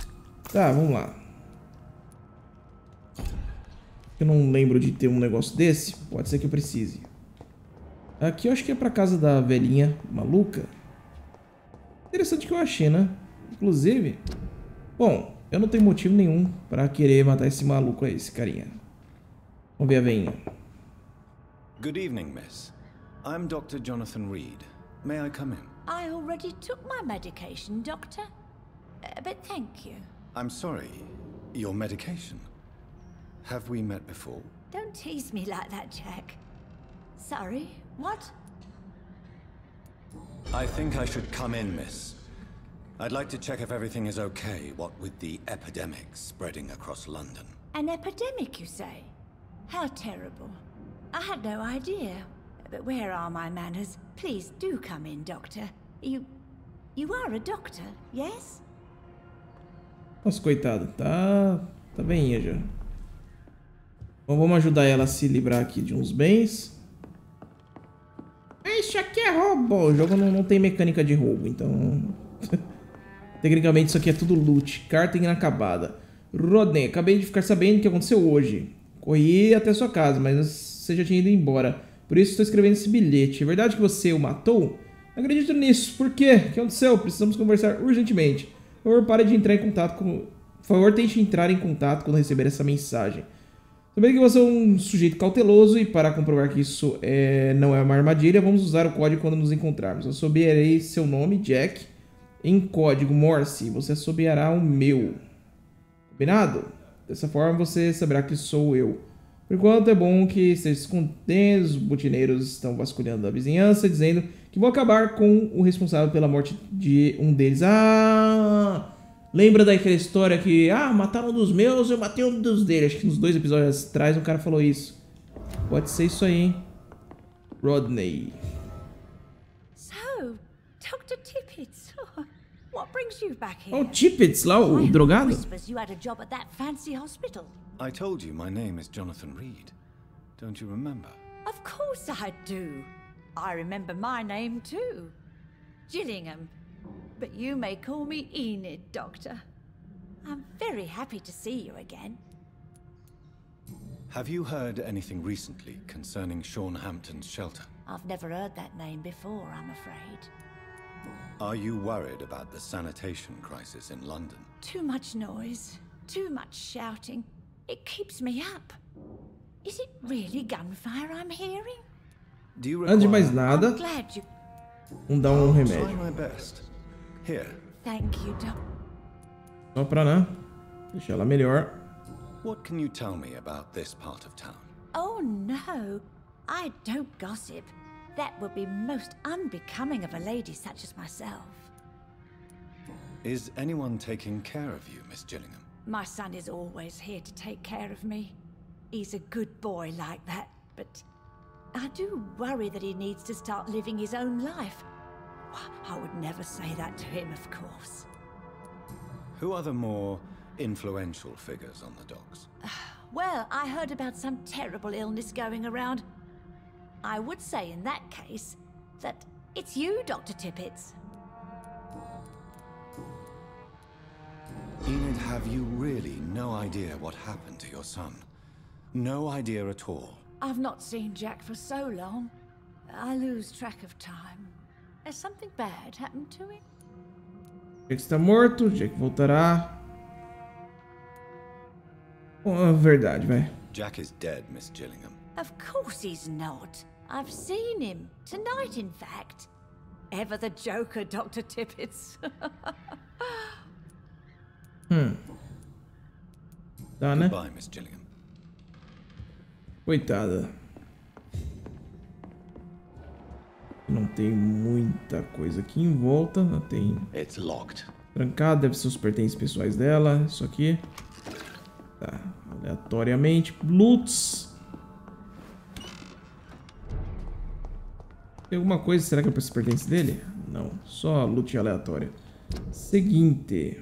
Tá, vamos lá. Eu não lembro de ter um negócio desse. Pode ser que eu precise. Aqui eu acho que é pra casa da velhinha maluca. Interessante que eu achei, né? Inclusive... Bom, eu não tenho motivo nenhum pra querer matar esse maluco aí, esse carinha. Vamos ver a veinha. Good evening, miss. I'm Doctor Jonathan Reed. May I come in? I already took my medication, doctor. Uh, but thank you. I'm sorry. Your medication? Have we met before? Don't tease me like that, Jack. Sorry, what? I think I should come in, miss. I'd like to check if everything is okay, what with the epidemic spreading across London. An epidemic, you say? How terrible. I had no idea. But where are my manners? Please do come in, doctor. You... you are a doctor, yes? Nossa, coitada. Tá... tá bem já. Bom, vamos ajudar ela a se livrar aqui de uns bens. Isso aqui é roubo. O jogo não, não tem mecânica de roubo, então... Tecnicamente isso aqui é tudo loot. Carta inacabada. Rodney, acabei de ficar sabendo o que aconteceu hoje. Corri até sua casa, mas você já tinha ido embora. Por isso estou escrevendo esse bilhete. É verdade que você o matou? Não acredito nisso. Por quê? O que aconteceu? Precisamos conversar urgentemente. Por favor, pare de entrar em contato com... Por favor, tente entrar em contato quando receber essa mensagem. Sabendo que você é um sujeito cauteloso e para comprovar que isso é... não é uma armadilha, vamos usar o código quando nos encontrarmos. Eu souberei seu nome, Jack. Em código Morse, você assobiará o meu. Combinado? Dessa forma você saberá que sou eu. Por enquanto é bom que esteja escondendo. Os butineiros estão vasculhando a vizinhança, dizendo que vou acabar com o responsável pela morte de um deles. Ah! Lembra daquela história que... Ah, mataram um dos meus, eu matei um dos deles. Acho que nos dois episódios atrás um cara falou isso. Pode ser isso aí, hein? Rodney. So, doctor Tippets... What brings you back here? Oh, Tippets, lá o drogado. You had a job at that fancy hospital. I told you my name is Jonathan Reed. Don't you remember? Of course I do. I remember my name too. Gillingham. But you may call me Enid, doctor. I'm very happy to see you again. Have you heard anything recently concerning Sean Hampton's shelter? I've never heard that name before, I'm afraid. Are you worried about the sanitation crisis in London? Too much noise, too much shouting. It keeps me up. Is it really gunfire I'm hearing? Do you require... Antes de mais nada, vamos dar um remédio. Thank you, doc. Só pra, né? Deixar ela melhor. What can you tell me about this part of town? Oh no, I don't gossip. That would be most unbecoming of a lady such as myself. Is anyone taking care of you, Miss Gillingham? My son is always here to take care of me. He's a good boy like that, but I do worry that he needs to start living his own life. I would never say that to him, of course. Who are the more influential figures on the docks? Well, I heard about some terrible illness going around. I would say in that case that it's you, Doctor Tippets. Enid, have you really no idea what happened to your son? No idea at all. I've not seen Jack for so long. I lose track of time. Has something bad happened to him? Jack está morto, Jack voltará. Oh, verdade, velho. Jack is dead, Miss Gillingham. Of course he's not. I've seen him. Tonight, in fact. Ever the joker, Doctor Tippets. Hum. Dá, né? Goodbye, Miss Gillingham. Coitada. Não tem muita coisa aqui em volta. Não tem. It's locked. Trancado, deve ser os pertences pessoais dela. Isso aqui. Tá. Aleatoriamente. Loots. Tem alguma coisa? Será que é para os pertences dele? Não. Só loot aleatória. Seguinte.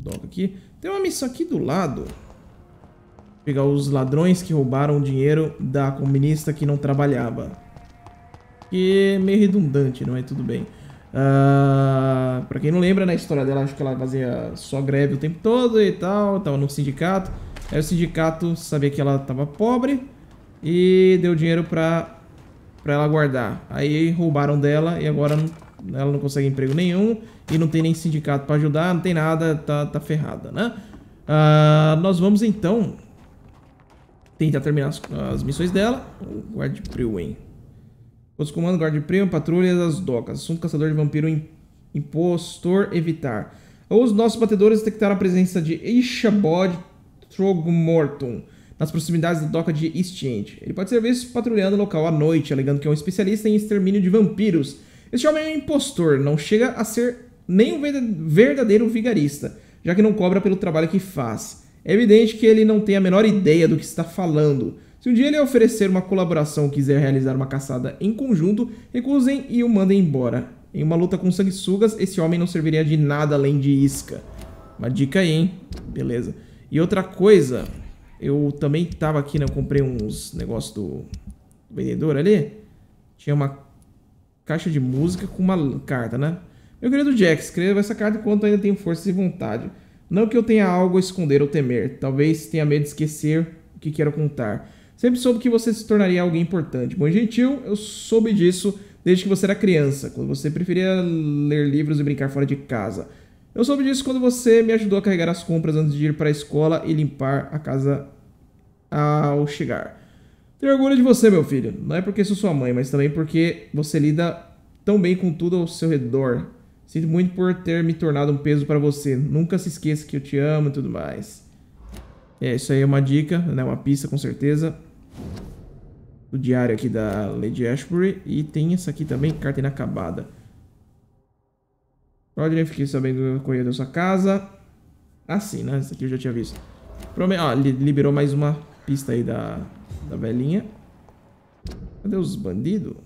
Doca aqui. Tem uma missão aqui do lado. Pegar os ladrões que roubaram o dinheiro da comunista que não trabalhava. Que é meio redundante, não é? Tudo bem. Uh, pra quem não lembra, na história dela, acho que ela fazia só greve o tempo todo e tal. Tava no sindicato. Aí o sindicato sabia que ela tava pobre e deu dinheiro pra, pra ela guardar. Aí roubaram dela e agora não, ela não consegue emprego nenhum. E não tem nem sindicato pra ajudar, não tem nada, tá, tá ferrada, né? Uh, nós vamos então tentar terminar as, as missões dela. O guarda de Priwen. Os comandos, guarda de Priwen, patrulha das docas. Assunto, caçador de vampiro, impostor, evitar. Os nossos batedores detectaram a presença de Ichabod Throgmorton nas proximidades da doca de East End. Ele pode ser visto patrulhando o local à noite, alegando que é um especialista em extermínio de vampiros. Este homem é um impostor, não chega a ser nem um verdadeiro vigarista, já que não cobra pelo trabalho que faz. É evidente que ele não tem a menor ideia do que está falando. Se um dia ele oferecer uma colaboração ou quiser realizar uma caçada em conjunto, recusem e o mandem embora. Em uma luta com sanguessugas, esse homem não serviria de nada além de isca. Uma dica aí, hein? Beleza. E outra coisa, eu também tava aqui, né? Eu comprei uns negócios do vendedor ali. Tinha uma caixa de música com uma carta, né? Meu querido Jack, escreva essa carta enquanto ainda tenho forças e vontade. Não que eu tenha algo a esconder ou temer. Talvez tenha medo de esquecer o que quero contar. Sempre soube que você se tornaria alguém importante. Bom e gentil, eu soube disso desde que você era criança, quando você preferia ler livros e brincar fora de casa. Eu soube disso quando você me ajudou a carregar as compras antes de ir para a escola e limpar a casa ao chegar. Tenho orgulho de você, meu filho. Não é porque sou sua mãe, mas também porque você lida tão bem com tudo ao seu redor. Sinto muito por ter me tornado um peso para você. Nunca se esqueça que eu te amo e tudo mais. É, isso aí é uma dica, né? Uma pista, com certeza. O diário aqui da Lady Ashbury. E tem essa aqui também, carta inacabada. Rodney, fiquei sabendo que correu da sua casa. Assim, ah, né? Essa aqui eu já tinha visto. Prome ah, li liberou mais uma pista aí da, da velhinha. Cadê os bandidos?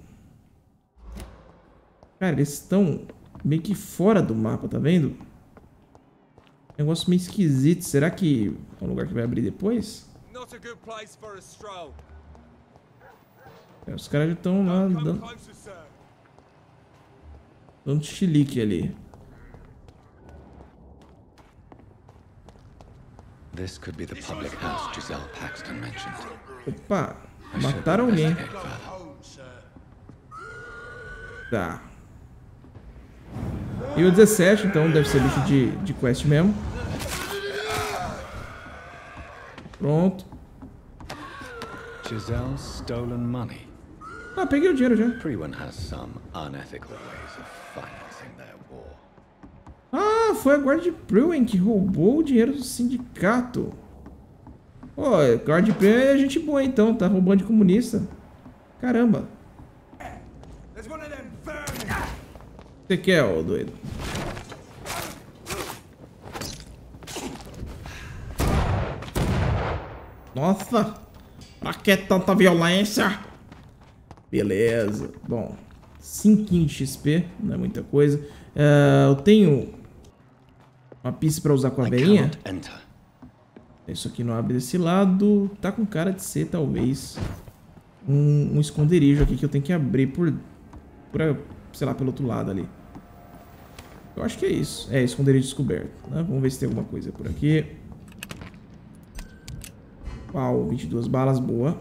Cara, eles estão meio que fora do mapa, tá vendo? Negócio meio esquisito. Será que é um lugar que vai abrir depois? É, os caras já estão lá dando, dando chilique ali. This could be the public house Giselle Paxton mentioned. Opa, mataram alguém. Tá. E o dezessete, então, deve ser bicho de, de quest mesmo. Pronto. Giselle's stolen money. Ah, peguei o dinheiro já. Priwen has some unethical ways of financing their war. Ah, foi a guarda de Priwen que roubou o dinheiro do sindicato. Ó, oh, guarda de Priwen é gente boa então, tá roubando de comunista. Caramba. Você quer, ô doido? Nossa! Pra que tanta violência? Beleza. Bom, cinquinho de X P. Não é muita coisa. Uh, eu tenho uma pista pra usar com a velhinha. Isso aqui não abre desse lado. Tá com cara de ser, talvez, um, um esconderijo aqui que eu tenho que abrir por... por sei lá, pelo outro lado ali. Eu acho que é isso. É, esconderijo descoberto, né? Vamos ver se tem alguma coisa por aqui. Uau, vinte e duas balas, boa.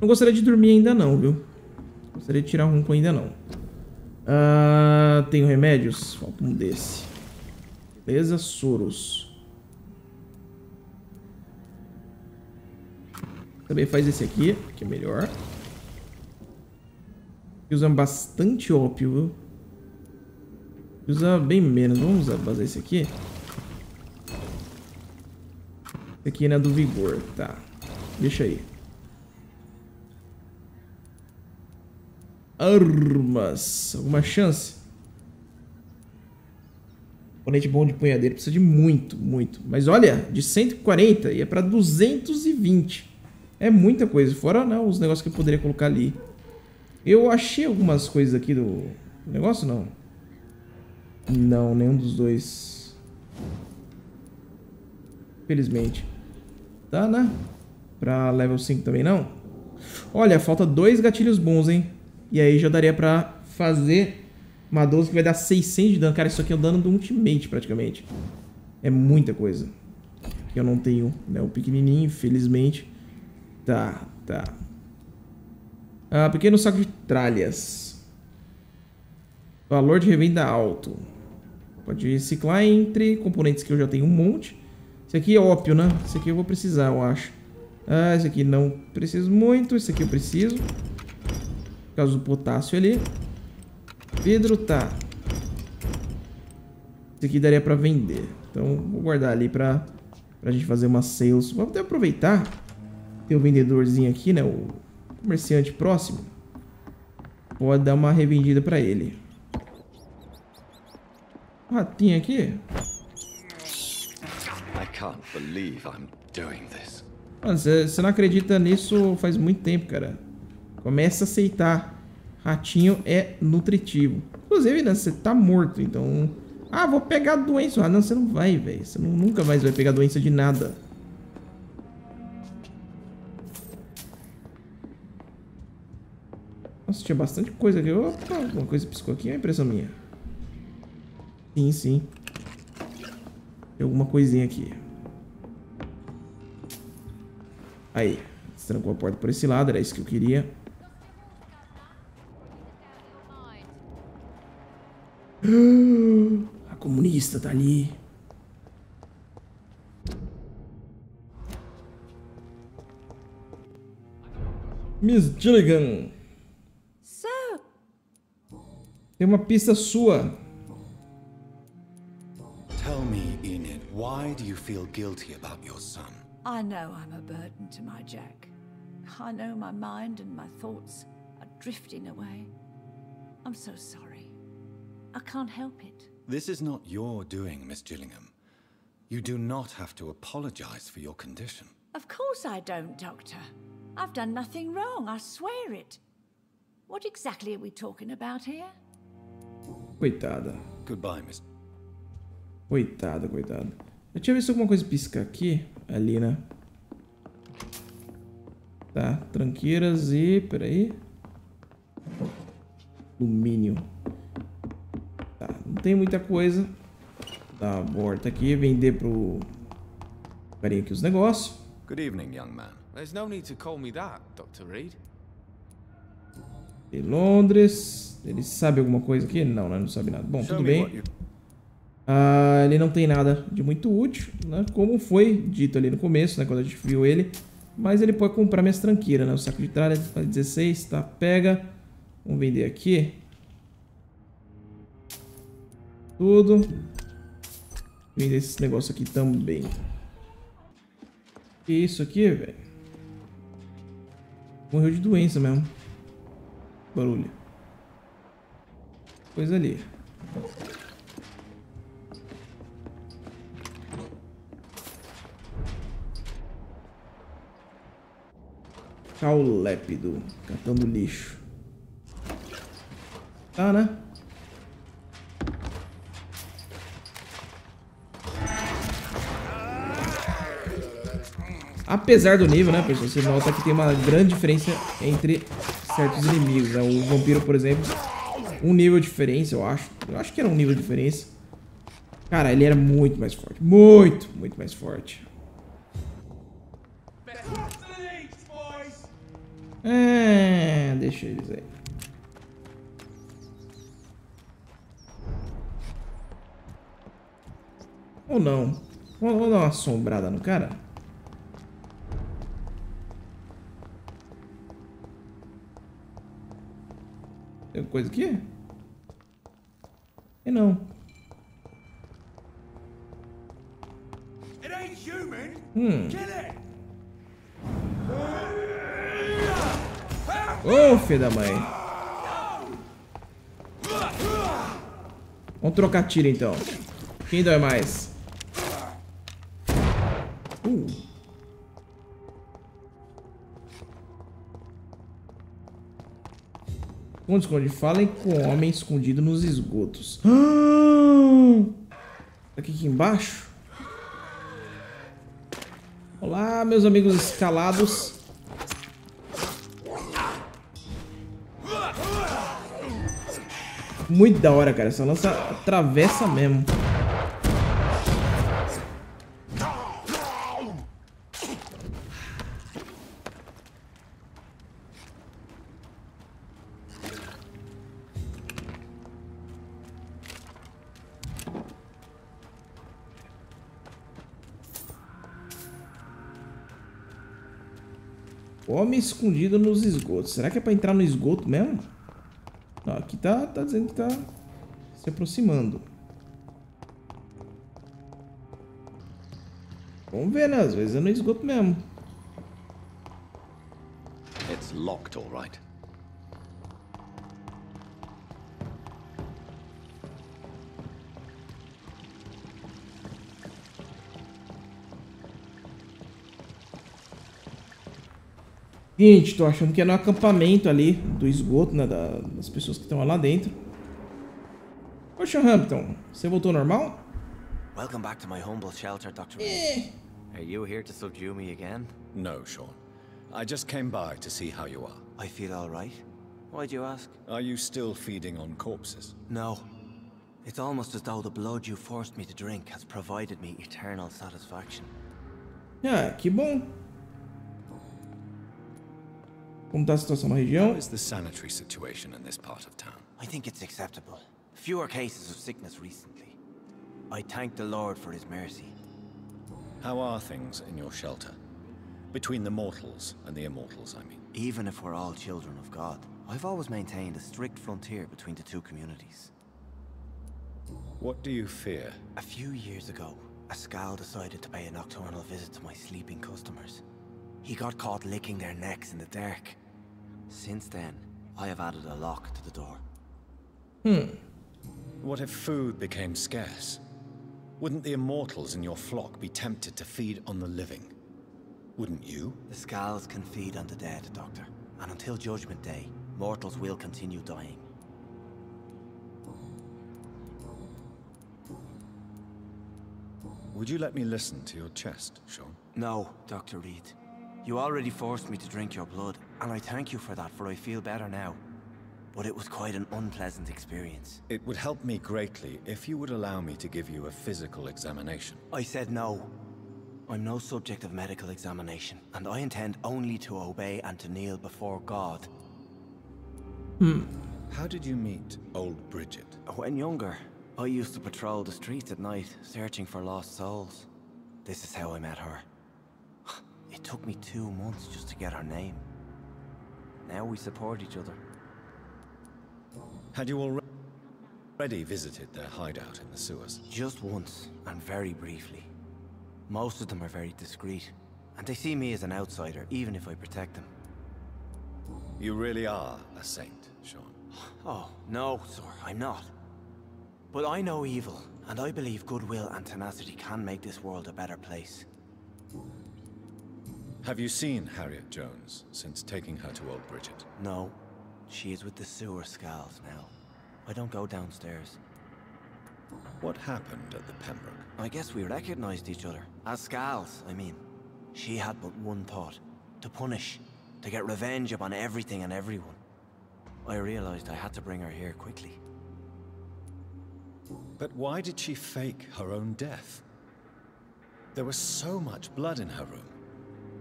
Não gostaria de dormir ainda não, viu? Gostaria de tirar um ronco ainda não. Uh, tenho remédios? Falta um desse. Beleza, soros. Também faz esse aqui, que é melhor. que usa bastante ópio, viu? Usa bem menos. Vamos fazer esse aqui. Esse aqui não é do vigor, tá. Deixa aí. Armas. Alguma chance? Oponente bom de punhadeira. Precisa de muito, muito. Mas olha, de cento e quarenta ia pra duzentos e vinte. É muita coisa. Fora não, os negócios que eu poderia colocar ali. Eu achei algumas coisas aqui do... do negócio, não? Não, nenhum dos dois. Felizmente. Tá, né? Pra level cinco também não? Olha, falta dois gatilhos bons, hein? E aí já daria pra fazer uma doze que vai dar seiscentos de dano. Cara, isso aqui é o dano do ultimate, praticamente. É muita coisa. Eu não tenho, né? O pequenininho, infelizmente. Tá, tá. Ah, pequeno saco de tralhas. Valor de revenda alto. Pode reciclar entre componentes que eu já tenho um monte. Esse aqui é ópio, né? Esse aqui eu vou precisar, eu acho. Ah, esse aqui não preciso muito. Esse aqui eu preciso. Por causa do potássio ali. Vidro, tá. Esse aqui daria pra vender. Então vou guardar ali pra, pra gente fazer uma sales. Vamos até aproveitar. Tem o vendedorzinho aqui, né? O comerciante próximo. Pode dar uma revendida pra ele. Um ratinho aqui. Mano, você não acredita nisso faz muito tempo, cara. Começa a aceitar. Ratinho é nutritivo. Inclusive, né? Você tá morto, então... Ah, vou pegar doença. Ah, não, você não vai, velho. Você não, nunca mais vai pegar doença de nada. Nossa, tinha bastante coisa aqui. Opa, alguma coisa piscou aqui. É impressão minha. Sim, sim. Tem alguma coisinha aqui. Aí. Trancou a porta por esse lado. Era isso que eu queria. A comunista tá ali. Miss Gillingham. Tem uma pista sua. Tell me, Enid, why do you feel guilty about your son? I know I'm a burden to my Jack. I know my mind and my thoughts are drifting away. I'm so sorry. I can't help it. This is not your doing, Miss Gillingham. You do not have to apologize for your condition. Of course I don't, Doctor. I've done nothing wrong, I swear it. What exactly are we talking about here? Coitada. Goodbye, Miss. Coitada, coitada. Eu tinha visto alguma coisa piscar aqui. Ali, né? Tá. Tranqueiras e... Peraí. Alumínio. Tá. Não tem muita coisa. Tá. Volta aqui. Vender pro... Peraí aqui os negócios. Good evening, young man. There's no need to call me that, Doctor Reed. De Londres. Ele sabe alguma coisa aqui? Não, né? Não sabe nada. Bom, tudo bem. Ah, ele não tem nada de muito útil, né? Como foi dito ali no começo, né? Quando a gente viu ele. Mas ele pode comprar minhas tranqueiras, né? O saco de tralha faz dezesseis, tá? Pega. Vamos vender aqui. Tudo. Vender esse negócio aqui também. Que isso aqui, velho? Morreu de doença mesmo. Barulho. Coisa ali. Caulépido. Catando lixo. Tá, né? Apesar do nível, né, pessoal? Você nota que tem uma grande diferença entre certos inimigos, né? O vampiro, por exemplo, um nível de diferença, eu acho. Eu acho que era um nível de diferença. Cara, ele era muito mais forte. Muito, muito mais forte. É, deixa eles aí. Ou não. Vamos dar uma assombrada no cara. alguma coisa aqui? E não. Hum. Ô, oh, filho da mãe. Vamos trocar tiro, então. Quem dói mais? Uh. Onde esconde? Falem com homem escondido nos esgotos. Aqui, aqui embaixo? Olá, meus amigos escalados. Muito da hora, cara. Essa lança atravessa mesmo. Homem escondido nos esgotos. Será que é pra entrar no esgoto mesmo? Não, aqui tá, tá dizendo que tá se aproximando. Vamos ver, né? Às vezes é no esgoto mesmo. It's locked, all right. Gente, tô achando que é no acampamento ali do esgoto, né, da, das pessoas que estão lá dentro. Ô, Sean Hampton, você voltou normal? Welcome back to my humble shelter, Doctor Reed. Are you here to subdue me again? No, Sean. I just came by to see how you are. I feel all right. Why do you ask? Are you still feeding on corpses? No. It's almost as though the blood you forced me to drink has provided me eternal satisfaction. Ah, que bom. Como está a situação na região? How is the sanitary situation in this part of town? I think it's acceptable. Fewer cases of sickness recently. I thank the Lord for his mercy. How are things in your shelter? Between the mortals and the immortals, I mean. Even if we're all children of God, I've always maintained a strict frontier between the two communities. What do you fear? A few years ago, a Skal decided to pay a nocturnal visit to my sleeping customers. He got caught licking their necks in the dark. Since then, I have added a lock to the door. Hmm. What if food became scarce? Wouldn't the immortals in your flock be tempted to feed on the living? Wouldn't you? The Skals can feed on the dead, Doctor. And until Judgment Day, mortals will continue dying. Would you let me listen to your chest, Sean? No, Doctor Reed. You already forced me to drink your blood, and I thank you for that, for I feel better now. But it was quite an unpleasant experience. It would help me greatly if you would allow me to give you a physical examination. I said no. I'm no subject of medical examination, and I intend only to obey and to kneel before God. Hmm. How did you meet Old Bridget? When younger, I used to patrol the streets at night, searching for lost souls. This is how I met her. It took me two months just to get her name. Now we support each other. Had you already visited their hideout in the sewers? Just once, and very briefly. Most of them are very discreet, and they see me as an outsider, even if I protect them. You really are a saint, Sean. Oh, no, sir, I'm not. But I know evil, and I believe goodwill and tenacity can make this world a better place. Have you seen Harriet Jones since taking her to Old Bridget? No. She is with the sewer Skals now. I don't go downstairs. What happened at the Pembroke? I guess we recognized each other. As Skals, I mean. She had but one thought. To punish. To get revenge upon everything and everyone. I realized I had to bring her here quickly. But why did she fake her own death? There was so much blood in her room.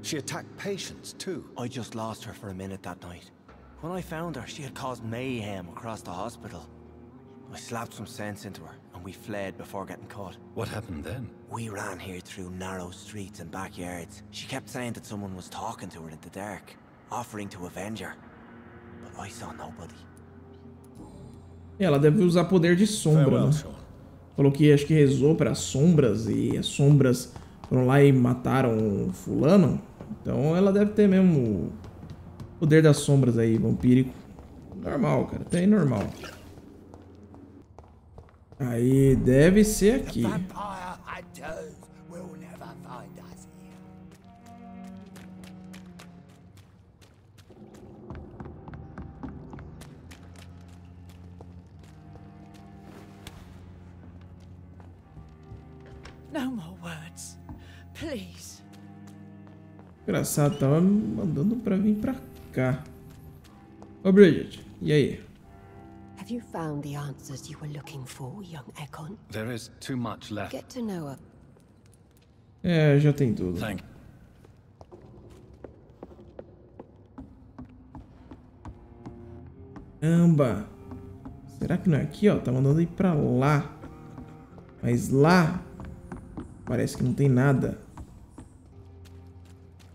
She attacked patients, too. I just lost her for a minute that night. When I found her, she had caused mayhem across the hospital. I slapped some sense into her, and we fled before getting caught. What happened then? We ran here through narrow streets and backyards. She kept saying that someone was talking to her in the dark, offering to avenge her. But I saw nobody. Ela deve usar poder de sombra, né? Falou que acho que rezou para sombras e as sombras foram lá e mataram fulano. Então ela deve ter mesmo o poder das sombras aí, vampírico. Normal, cara. Até aí normal. Aí deve ser aqui. Engraçado, tava me mandando pra vir pra cá. Ô, Bridget, e aí? Have you found the answers you were looking for, young Ekon? There is too much left. Get to know her. É, já tem tudo. Thank you. Amba. Será que não é aqui, ó? Tá mandando ir pra lá. Mas lá parece que não tem nada.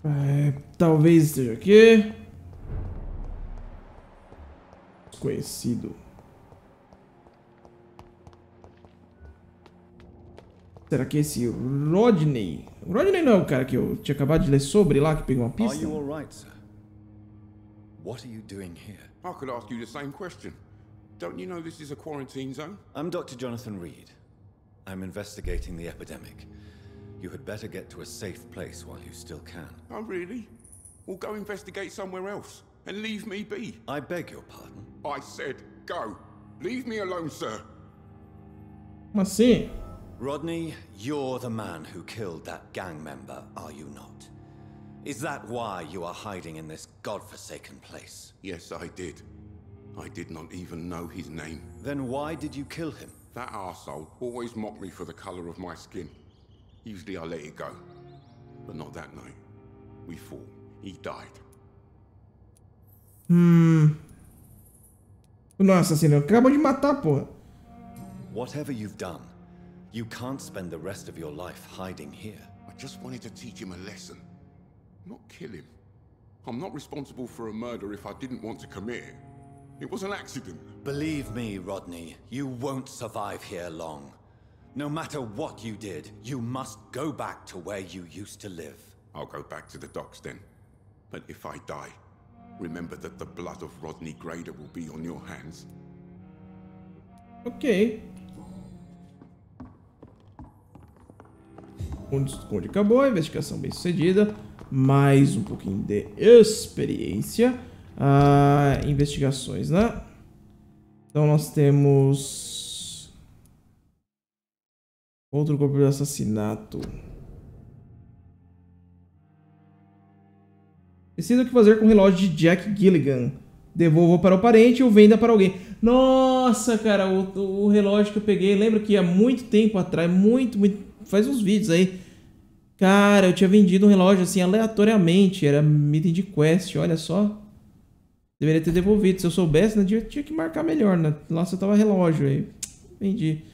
É, talvez esteja aqui. Desconhecido. Será que esse Rodney... O Rodney não é o cara que eu tinha acabado de ler sobre lá, que pegou uma pista? Você está bem, senhor? O que você está fazendo aqui? Eu poderia te perguntar a mesma pergunta. Você não sabe que isso é uma zona de quarentena? Eu sou o doutor Jonathan Reed. Estou investigando a epidemia. You had better get to a safe place while you still can. Oh, really? Well, go investigate somewhere else and leave me be. I beg your pardon. I said go. Leave me alone, sir. Mas sim. Rodney, you're the man who killed that gang member, are you not? Is that why you are hiding in this godforsaken place? Yes, I did. I did not even know his name. Then why did you kill him? That arsehole always mocked me for the color of my skin. Usually I let it go, but not that night. We fought. He died. Hmm. Nossa senhora, acabou de matar, porra. Whatever you've done, you can't spend the rest of your life hiding here. I just wanted to teach him a lesson, not kill him. I'm not responsible for a murder if I didn't want to commit it. It was an accident. Believe me, Rodney, you won't survive here long. No matter what you did, you must go back to where you used to live. I'll go back to the docks then. But if I die, remember that the blood of Rodney Grader will be on your hands. Ok. Onde acabou a investigação bem sucedida. Mais um pouquinho de experiência. Ah, investigações, né? Então nós temos... outro corpo de assassinato. Decida o que fazer com o relógio de Jack Gillingham. Devolva para o parente ou venda para alguém. Nossa, cara, o, o relógio que eu peguei. Lembra que há muito tempo atrás, muito, muito... faz uns vídeos aí. Cara, eu tinha vendido um relógio assim, aleatoriamente. Era item de quest, olha só. Deveria ter devolvido. Se eu soubesse, né, eu tinha que marcar melhor, né? Lá só tava relógio aí. Vendi.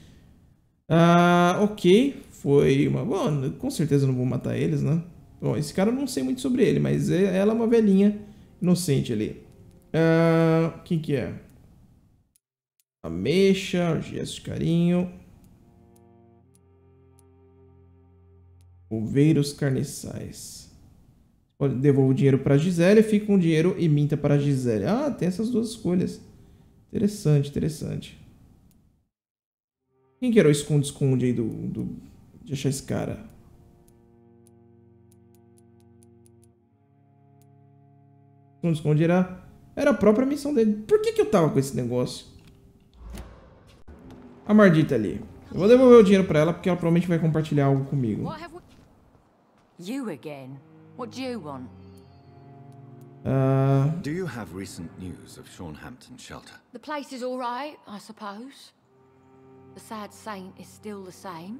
Ah, ok, foi uma... bom, com certeza não vou matar eles, né? Bom, esse cara eu não sei muito sobre ele, mas ela é uma velhinha inocente ali. Ah, quem que é? Ameixa, gesto de carinho. Oveiros carniçais. Devolvo o dinheiro para Gisele, fico com o dinheiro e minta para Gisele. Ah, tem essas duas escolhas. Interessante, interessante. Quem que era o esconde-esconde aí do, do... de achar esse cara? Esconde-esconde era... era a própria missão dele. Por que que eu tava com esse negócio? A Mardita ali. Eu vou devolver o dinheiro pra ela porque ela provavelmente vai compartilhar algo comigo. Ah... Do you have recent news of Sean Hampton shelter? The place is all right, I suppose. The sad saint is still the same,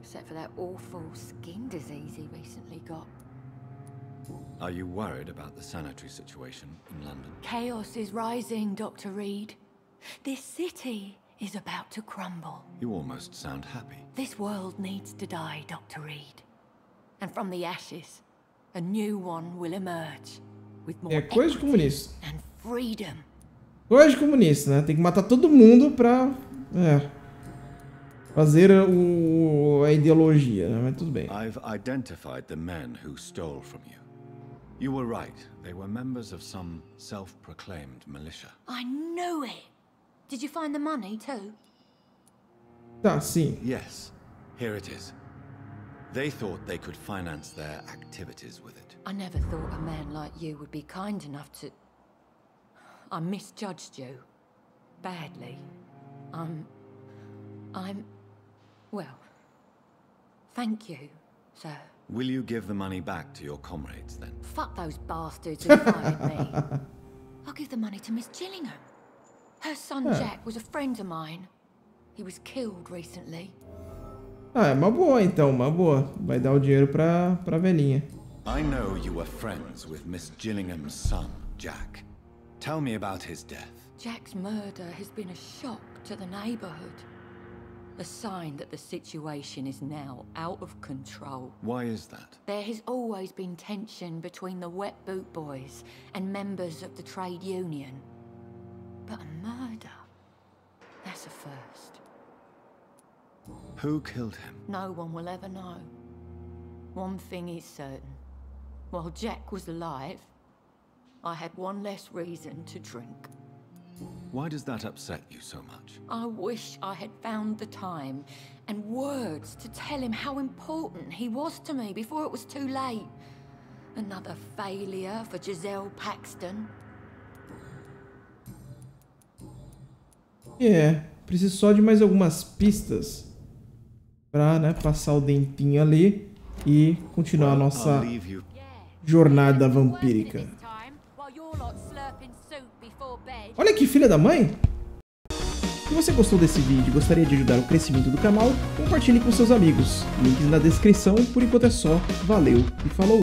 except for that awful skin disease he recently got. Are you worried about the sanitary situation in London? Chaos is rising, Doctor Reed. This city is about to crumble. You almost sound happy. This world needs to die, Doctor Reed. And from the ashes, a new one will emerge with more equity and freedom. Coisa de comunista, né? Tem que matar todo mundo pra... É, fazer o, a ideologia, né? Mas tudo bem. I've identified the men who stole from you. You were right. They were members of some self-proclaimed militia. I knew it. Did you find the money too? Tá, sim. Yes. Here it is. They thought they could finance their activities with it. I never thought a man like you would be kind enough to... I misjudged you. Badly. I'm... I'm... Well... Thank you, sir. Will you give the money back to your comrades, then? Fuck those bastards who fired me. I'll give the money to Miss Gillingham. Her son, yeah. Jack, was a friend of mine. He was killed recently. Ah, é uma boa então, uma boa. Vai dar o dinheiro pra, pra velhinha. I know you were friends with Miss Gillingham's son, Jack. Tell me about his death. Jack's murder has been a shock to the neighborhood. A sign that the situation is now out of control. Why is that? There has always been tension between the wet boot boys and members of the trade union. But a murder? That's a first. Who killed him? No one will ever know. One thing is certain. While Jack was alive, I had one less reason to drink. Why does that upset you so much? I wish I had found the time and words to tell him how important he was to me before it was too late. Another failure for Giselle Paxton. É, preciso só de mais algumas pistas pra, né, passar o dentinho ali e continuar a nossa jornada vampírica. Olha que filha da mãe! Se você gostou desse vídeo e gostaria de ajudar o crescimento do canal, compartilhe com seus amigos. Links na descrição, por enquanto é só. Valeu e falou!